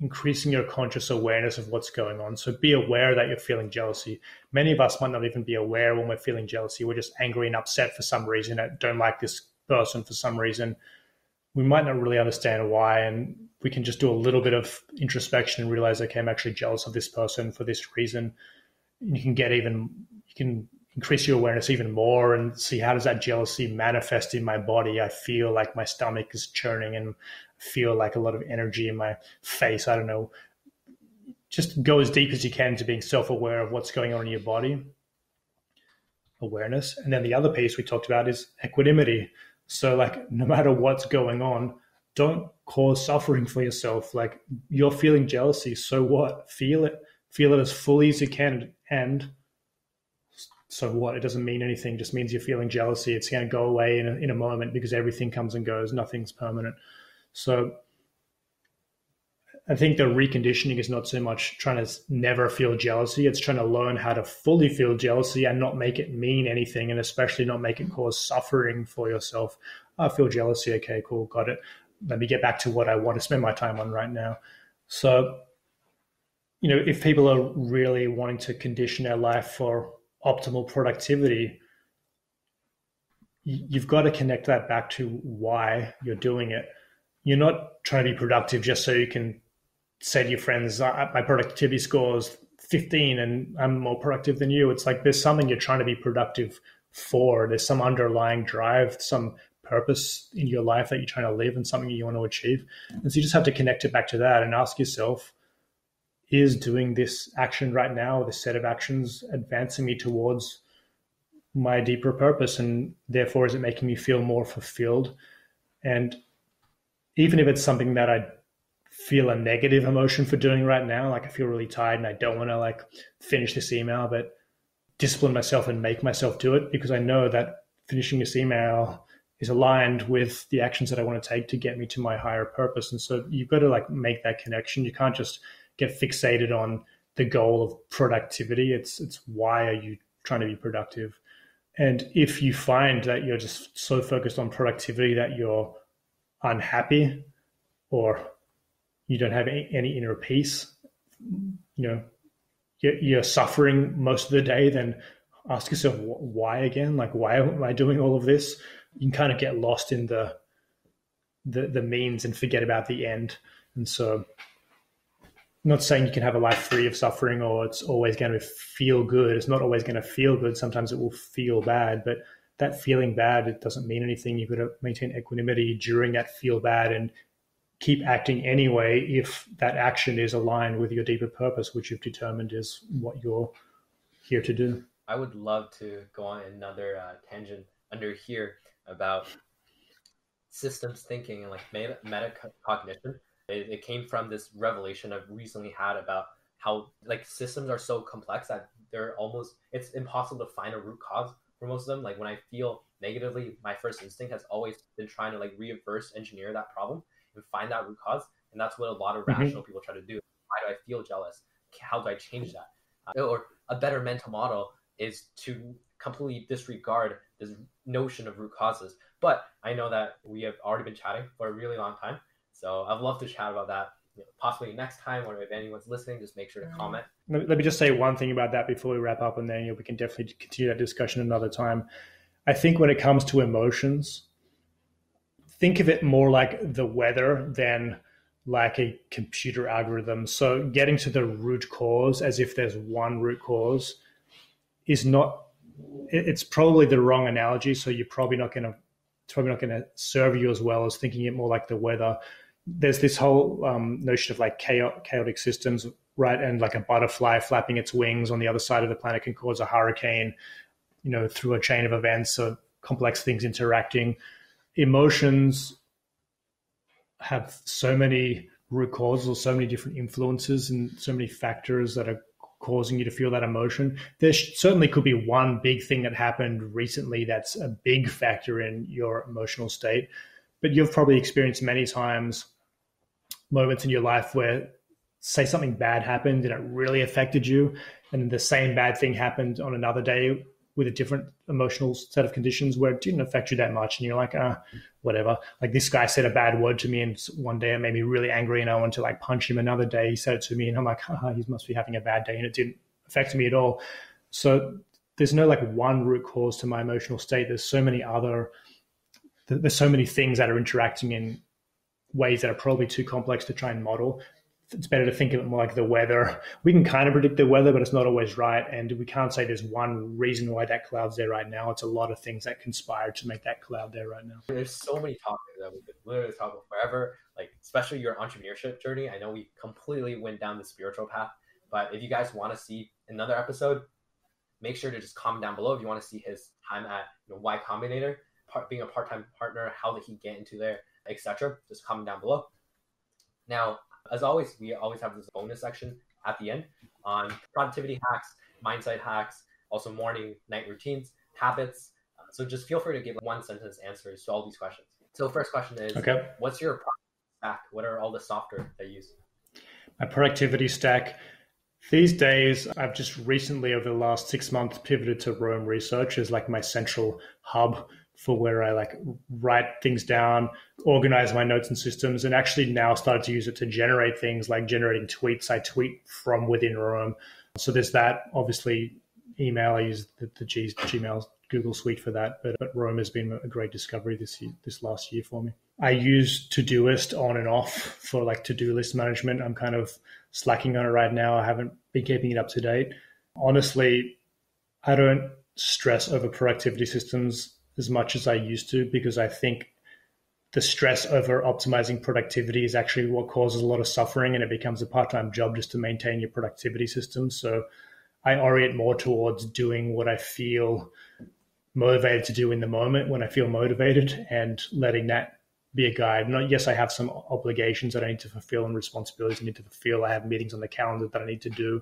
increasing your conscious awareness of what's going on. So be aware that you're feeling jealousy. Many of us might not even be aware when we're feeling jealousy. We're just angry and upset for some reason. I don't like this person for some reason. We might not really understand why, and we can just do a little bit of introspection and realize, okay, I'm actually jealous of this person for this reason. You can increase your awareness even more and see how does that jealousy manifest in my body. I feel like my stomach is churning and feel like a lot of energy in my face. I don't know. Just go as deep as you can to being self-aware of what's going on in your body. Awareness. And then the other piece we talked about is equanimity. So like, no matter what's going on, don't cause suffering for yourself. Like, you're feeling jealousy, so what? Feel it. Feel it as fully as you can, and so what? It doesn't mean anything. It just means you're feeling jealousy. It's going to go away in a moment, because everything comes and goes. Nothing's permanent. So I think the reconditioning is not so much trying to never feel jealousy. It's trying to learn how to fully feel jealousy and not make it mean anything, and especially not make it cause suffering for yourself. I feel jealousy. Okay, cool. Got it. Let me get back to what I want to spend my time on right now. So, you know, if people are really wanting to condition their life for optimal productivity, you've got to connect that back to why you're doing it. You're not trying to be productive just so you can say to your friends, my productivity score is 15 and I'm more productive than you. It's like, there's something you're trying to be productive for. There's some underlying drive, some purpose in your life that you're trying to live and something you want to achieve. And so you just have to connect it back to that and ask yourself, is doing this action right now, this set of actions, advancing me towards my deeper purpose? And therefore, is it making me feel more fulfilled? And even if it's something that I feel a negative emotion for doing right now, like I feel really tired and I don't want to like finish this email, but discipline myself and make myself do it, because I know that finishing this email is aligned with the actions that I want to take to get me to my higher purpose. And so you've got to like make that connection. You can't just get fixated on the goal of productivity. It's why are you trying to be productive? And if you find that you're just so focused on productivity that you're unhappy or you don't have any inner peace, you know, you're suffering most of the day, then ask yourself, why again? Like, why am I doing all of this? You can kind of get lost in the means and forget about the end. And so I'm not saying you can have a life free of suffering or it's always going to feel good. It's not always going to feel good. Sometimes it will feel bad, but that feeling bad, it doesn't mean anything. You've got to maintain equanimity during that feel bad and keep acting anyway if that action is aligned with your deeper purpose, which you've determined is what you're here to do. I would love to go on another tangent under here about systems thinking and like metacognition. It came from this revelation I've recently had about how like systems are so complex that they're almost, it's impossible to find a root cause for most of them. Like when I feel negatively, my first instinct has always been trying to like reverse engineer that problem and find that root cause. And that's what a lot of rational people try to do. Why do I feel jealous? How do I change that? Or a better mental model is to completely disregard this notion of root causes. But I know that we have already been chatting for a really long time. So I'd love to chat about that, you know, possibly next time, or if anyone's listening, just make sure to comment. Let me just say one thing about that before we wrap up, and then we can definitely continue that discussion another time. I think when it comes to emotions, think of it more like the weather than like a computer algorithm. So getting to the root cause as if there's one root cause is not, it's probably the wrong analogy. So you're probably not going to, it's probably not going to serve you as well as thinking it more like the weather. There's this whole notion of like chaotic systems, right? And like a butterfly flapping its wings on the other side of the planet can cause a hurricane, you know, through a chain of events or complex things interacting. Emotions have so many root causes or so many different influences and so many factors that are causing you to feel that emotion. There certainly could be one big thing that happened recently that's a big factor in your emotional state, but you've probably experienced many times moments in your life where, say, something bad happened and it really affected you, and the same bad thing happened on another day with a different emotional set of conditions where it didn't affect you that much, and you're like, whatever. Like, this guy said a bad word to me, and one day it made me really angry, and I wanted to like punch him. Another day he said it to me, and I'm like, he must be having a bad day, and it didn't affect me at all. So there's no like one root cause to my emotional state. There's so many other, there's so many things that are interacting in ways that are probably too complex to try and model. it's better to think of it more like the weather. We can kind of predict the weather, but it's not always right. And we can't say there's one reason why that cloud's there right now. It's a lot of things that conspire to make that cloud there right now. There's so many topics that we could literally talk about forever, like especially your entrepreneurship journey. I know we completely went down the spiritual path, but if you guys want to see another episode, make sure to just comment down below if you want to see his time at Y Combinator, being a part-time partner, how did he get into there, etc. Just comment down below. Now, as always, we always have this bonus section at the end on productivity hacks, mindset hacks, also morning, night routines, habits. So just feel free to give one sentence answers to all these questions. So first question is, okay, what's your productivity stack? What are all the software that you use? My productivity stack. These days, I've just recently over the last 6 months pivoted to Roam Research as like my central hub for where I like write things down, organize my notes and systems, and actually now started to use it to generate things like generating tweets. I tweet from within Roam. So there's that. Obviously, email, I use the Gmail, Google suite for that. But Roam has been a great discovery this last year for me. I use Todoist on and off for like to-do list management. I'm kind of slacking on it right now. I haven't been keeping it up to date. Honestly, I don't stress over productivity systems as much as I used to, because I think the stress over optimizing productivity is actually what causes a lot of suffering, and it becomes a part-time job just to maintain your productivity system. So I orient more towards doing what I feel motivated to do in the moment when I feel motivated, and letting that be a guide. Not, yes, I have some obligations that I need to fulfill and responsibilities I need to fulfill. I have meetings on the calendar that I need to do,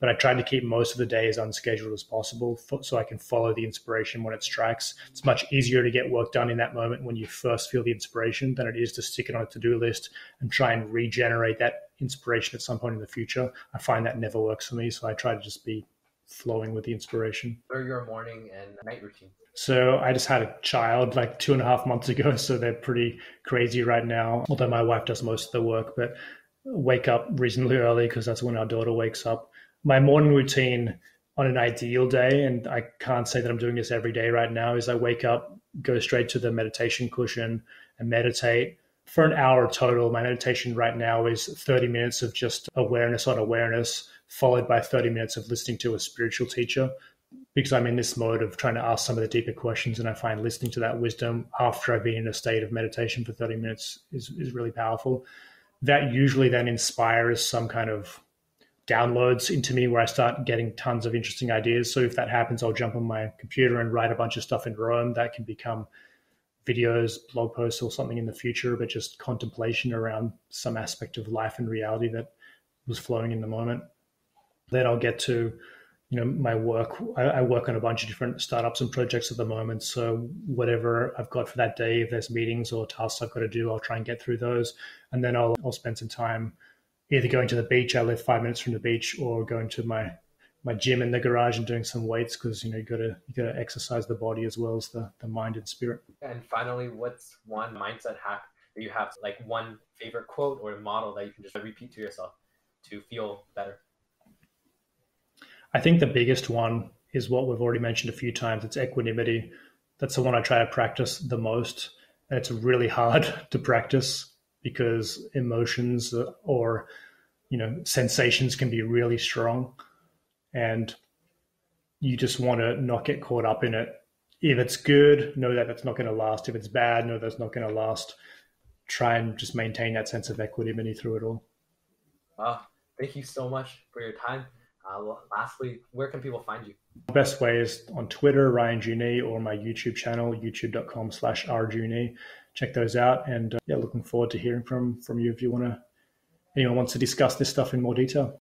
but I try to keep most of the day as unscheduled as possible so I can follow the inspiration when it strikes. It's much easier to get work done in that moment when you first feel the inspiration than it is to stick it on a to-do list and try and regenerate that inspiration at some point in the future. I find that never works for me, so I try to just be flowing with the inspiration. What are your morning and night routine? So I just had a child like 2.5 months ago, so they're pretty crazy right now, although my wife does most of the work. But wake up reasonably early because that's when our daughter wakes up. My morning routine on an ideal day, and I can't say that I'm doing this every day right now, is I wake up, go straight to the meditation cushion and meditate for an hour total. My meditation right now is 30 minutes of just awareness on awareness, followed by 30 minutes of listening to a spiritual teacher, because I'm in this mode of trying to ask some of the deeper questions. And I find listening to that wisdom after I've been in a state of meditation for 30 minutes is really powerful. That usually then inspires some kind of downloads into me where I start getting tons of interesting ideas. So if that happens, I'll jump on my computer and write a bunch of stuff in Roam that can become videos, blog posts, or something in the future, but just contemplation around some aspect of life and reality that was flowing in the moment. Then I'll get to, my work. I work on a bunch of different startups and projects at the moment. So whatever I've got for that day, if there's meetings or tasks I've got to do, I'll try and get through those. And then I'll spend some time either going to the beach. I live 5 minutes from the beach, or going to my gym in the garage and doing some weights, because you gotta exercise the body as well as the mind and spirit. And finally, what's one mindset hack that you have, like one favorite quote or model that you can just repeat to yourself to feel better? I think the biggest one is what we've already mentioned a few times. It's equanimity. That's the one I try to practice the most, and it's really hard to practice because emotions or sensations can be really strong, and you just want to not get caught up in it. If it's good, know that that's not going to last. If it's bad, know that's not going to last. Try and just maintain that sense of equanimity through it all. Wow. Thank you so much for your time. Lastly, where can people find you? The best way is on Twitter, Ryan Junee, or my YouTube channel, youtube.com/rjunee. Check those out. And looking forward to hearing from you if anyone wants to discuss this stuff in more detail.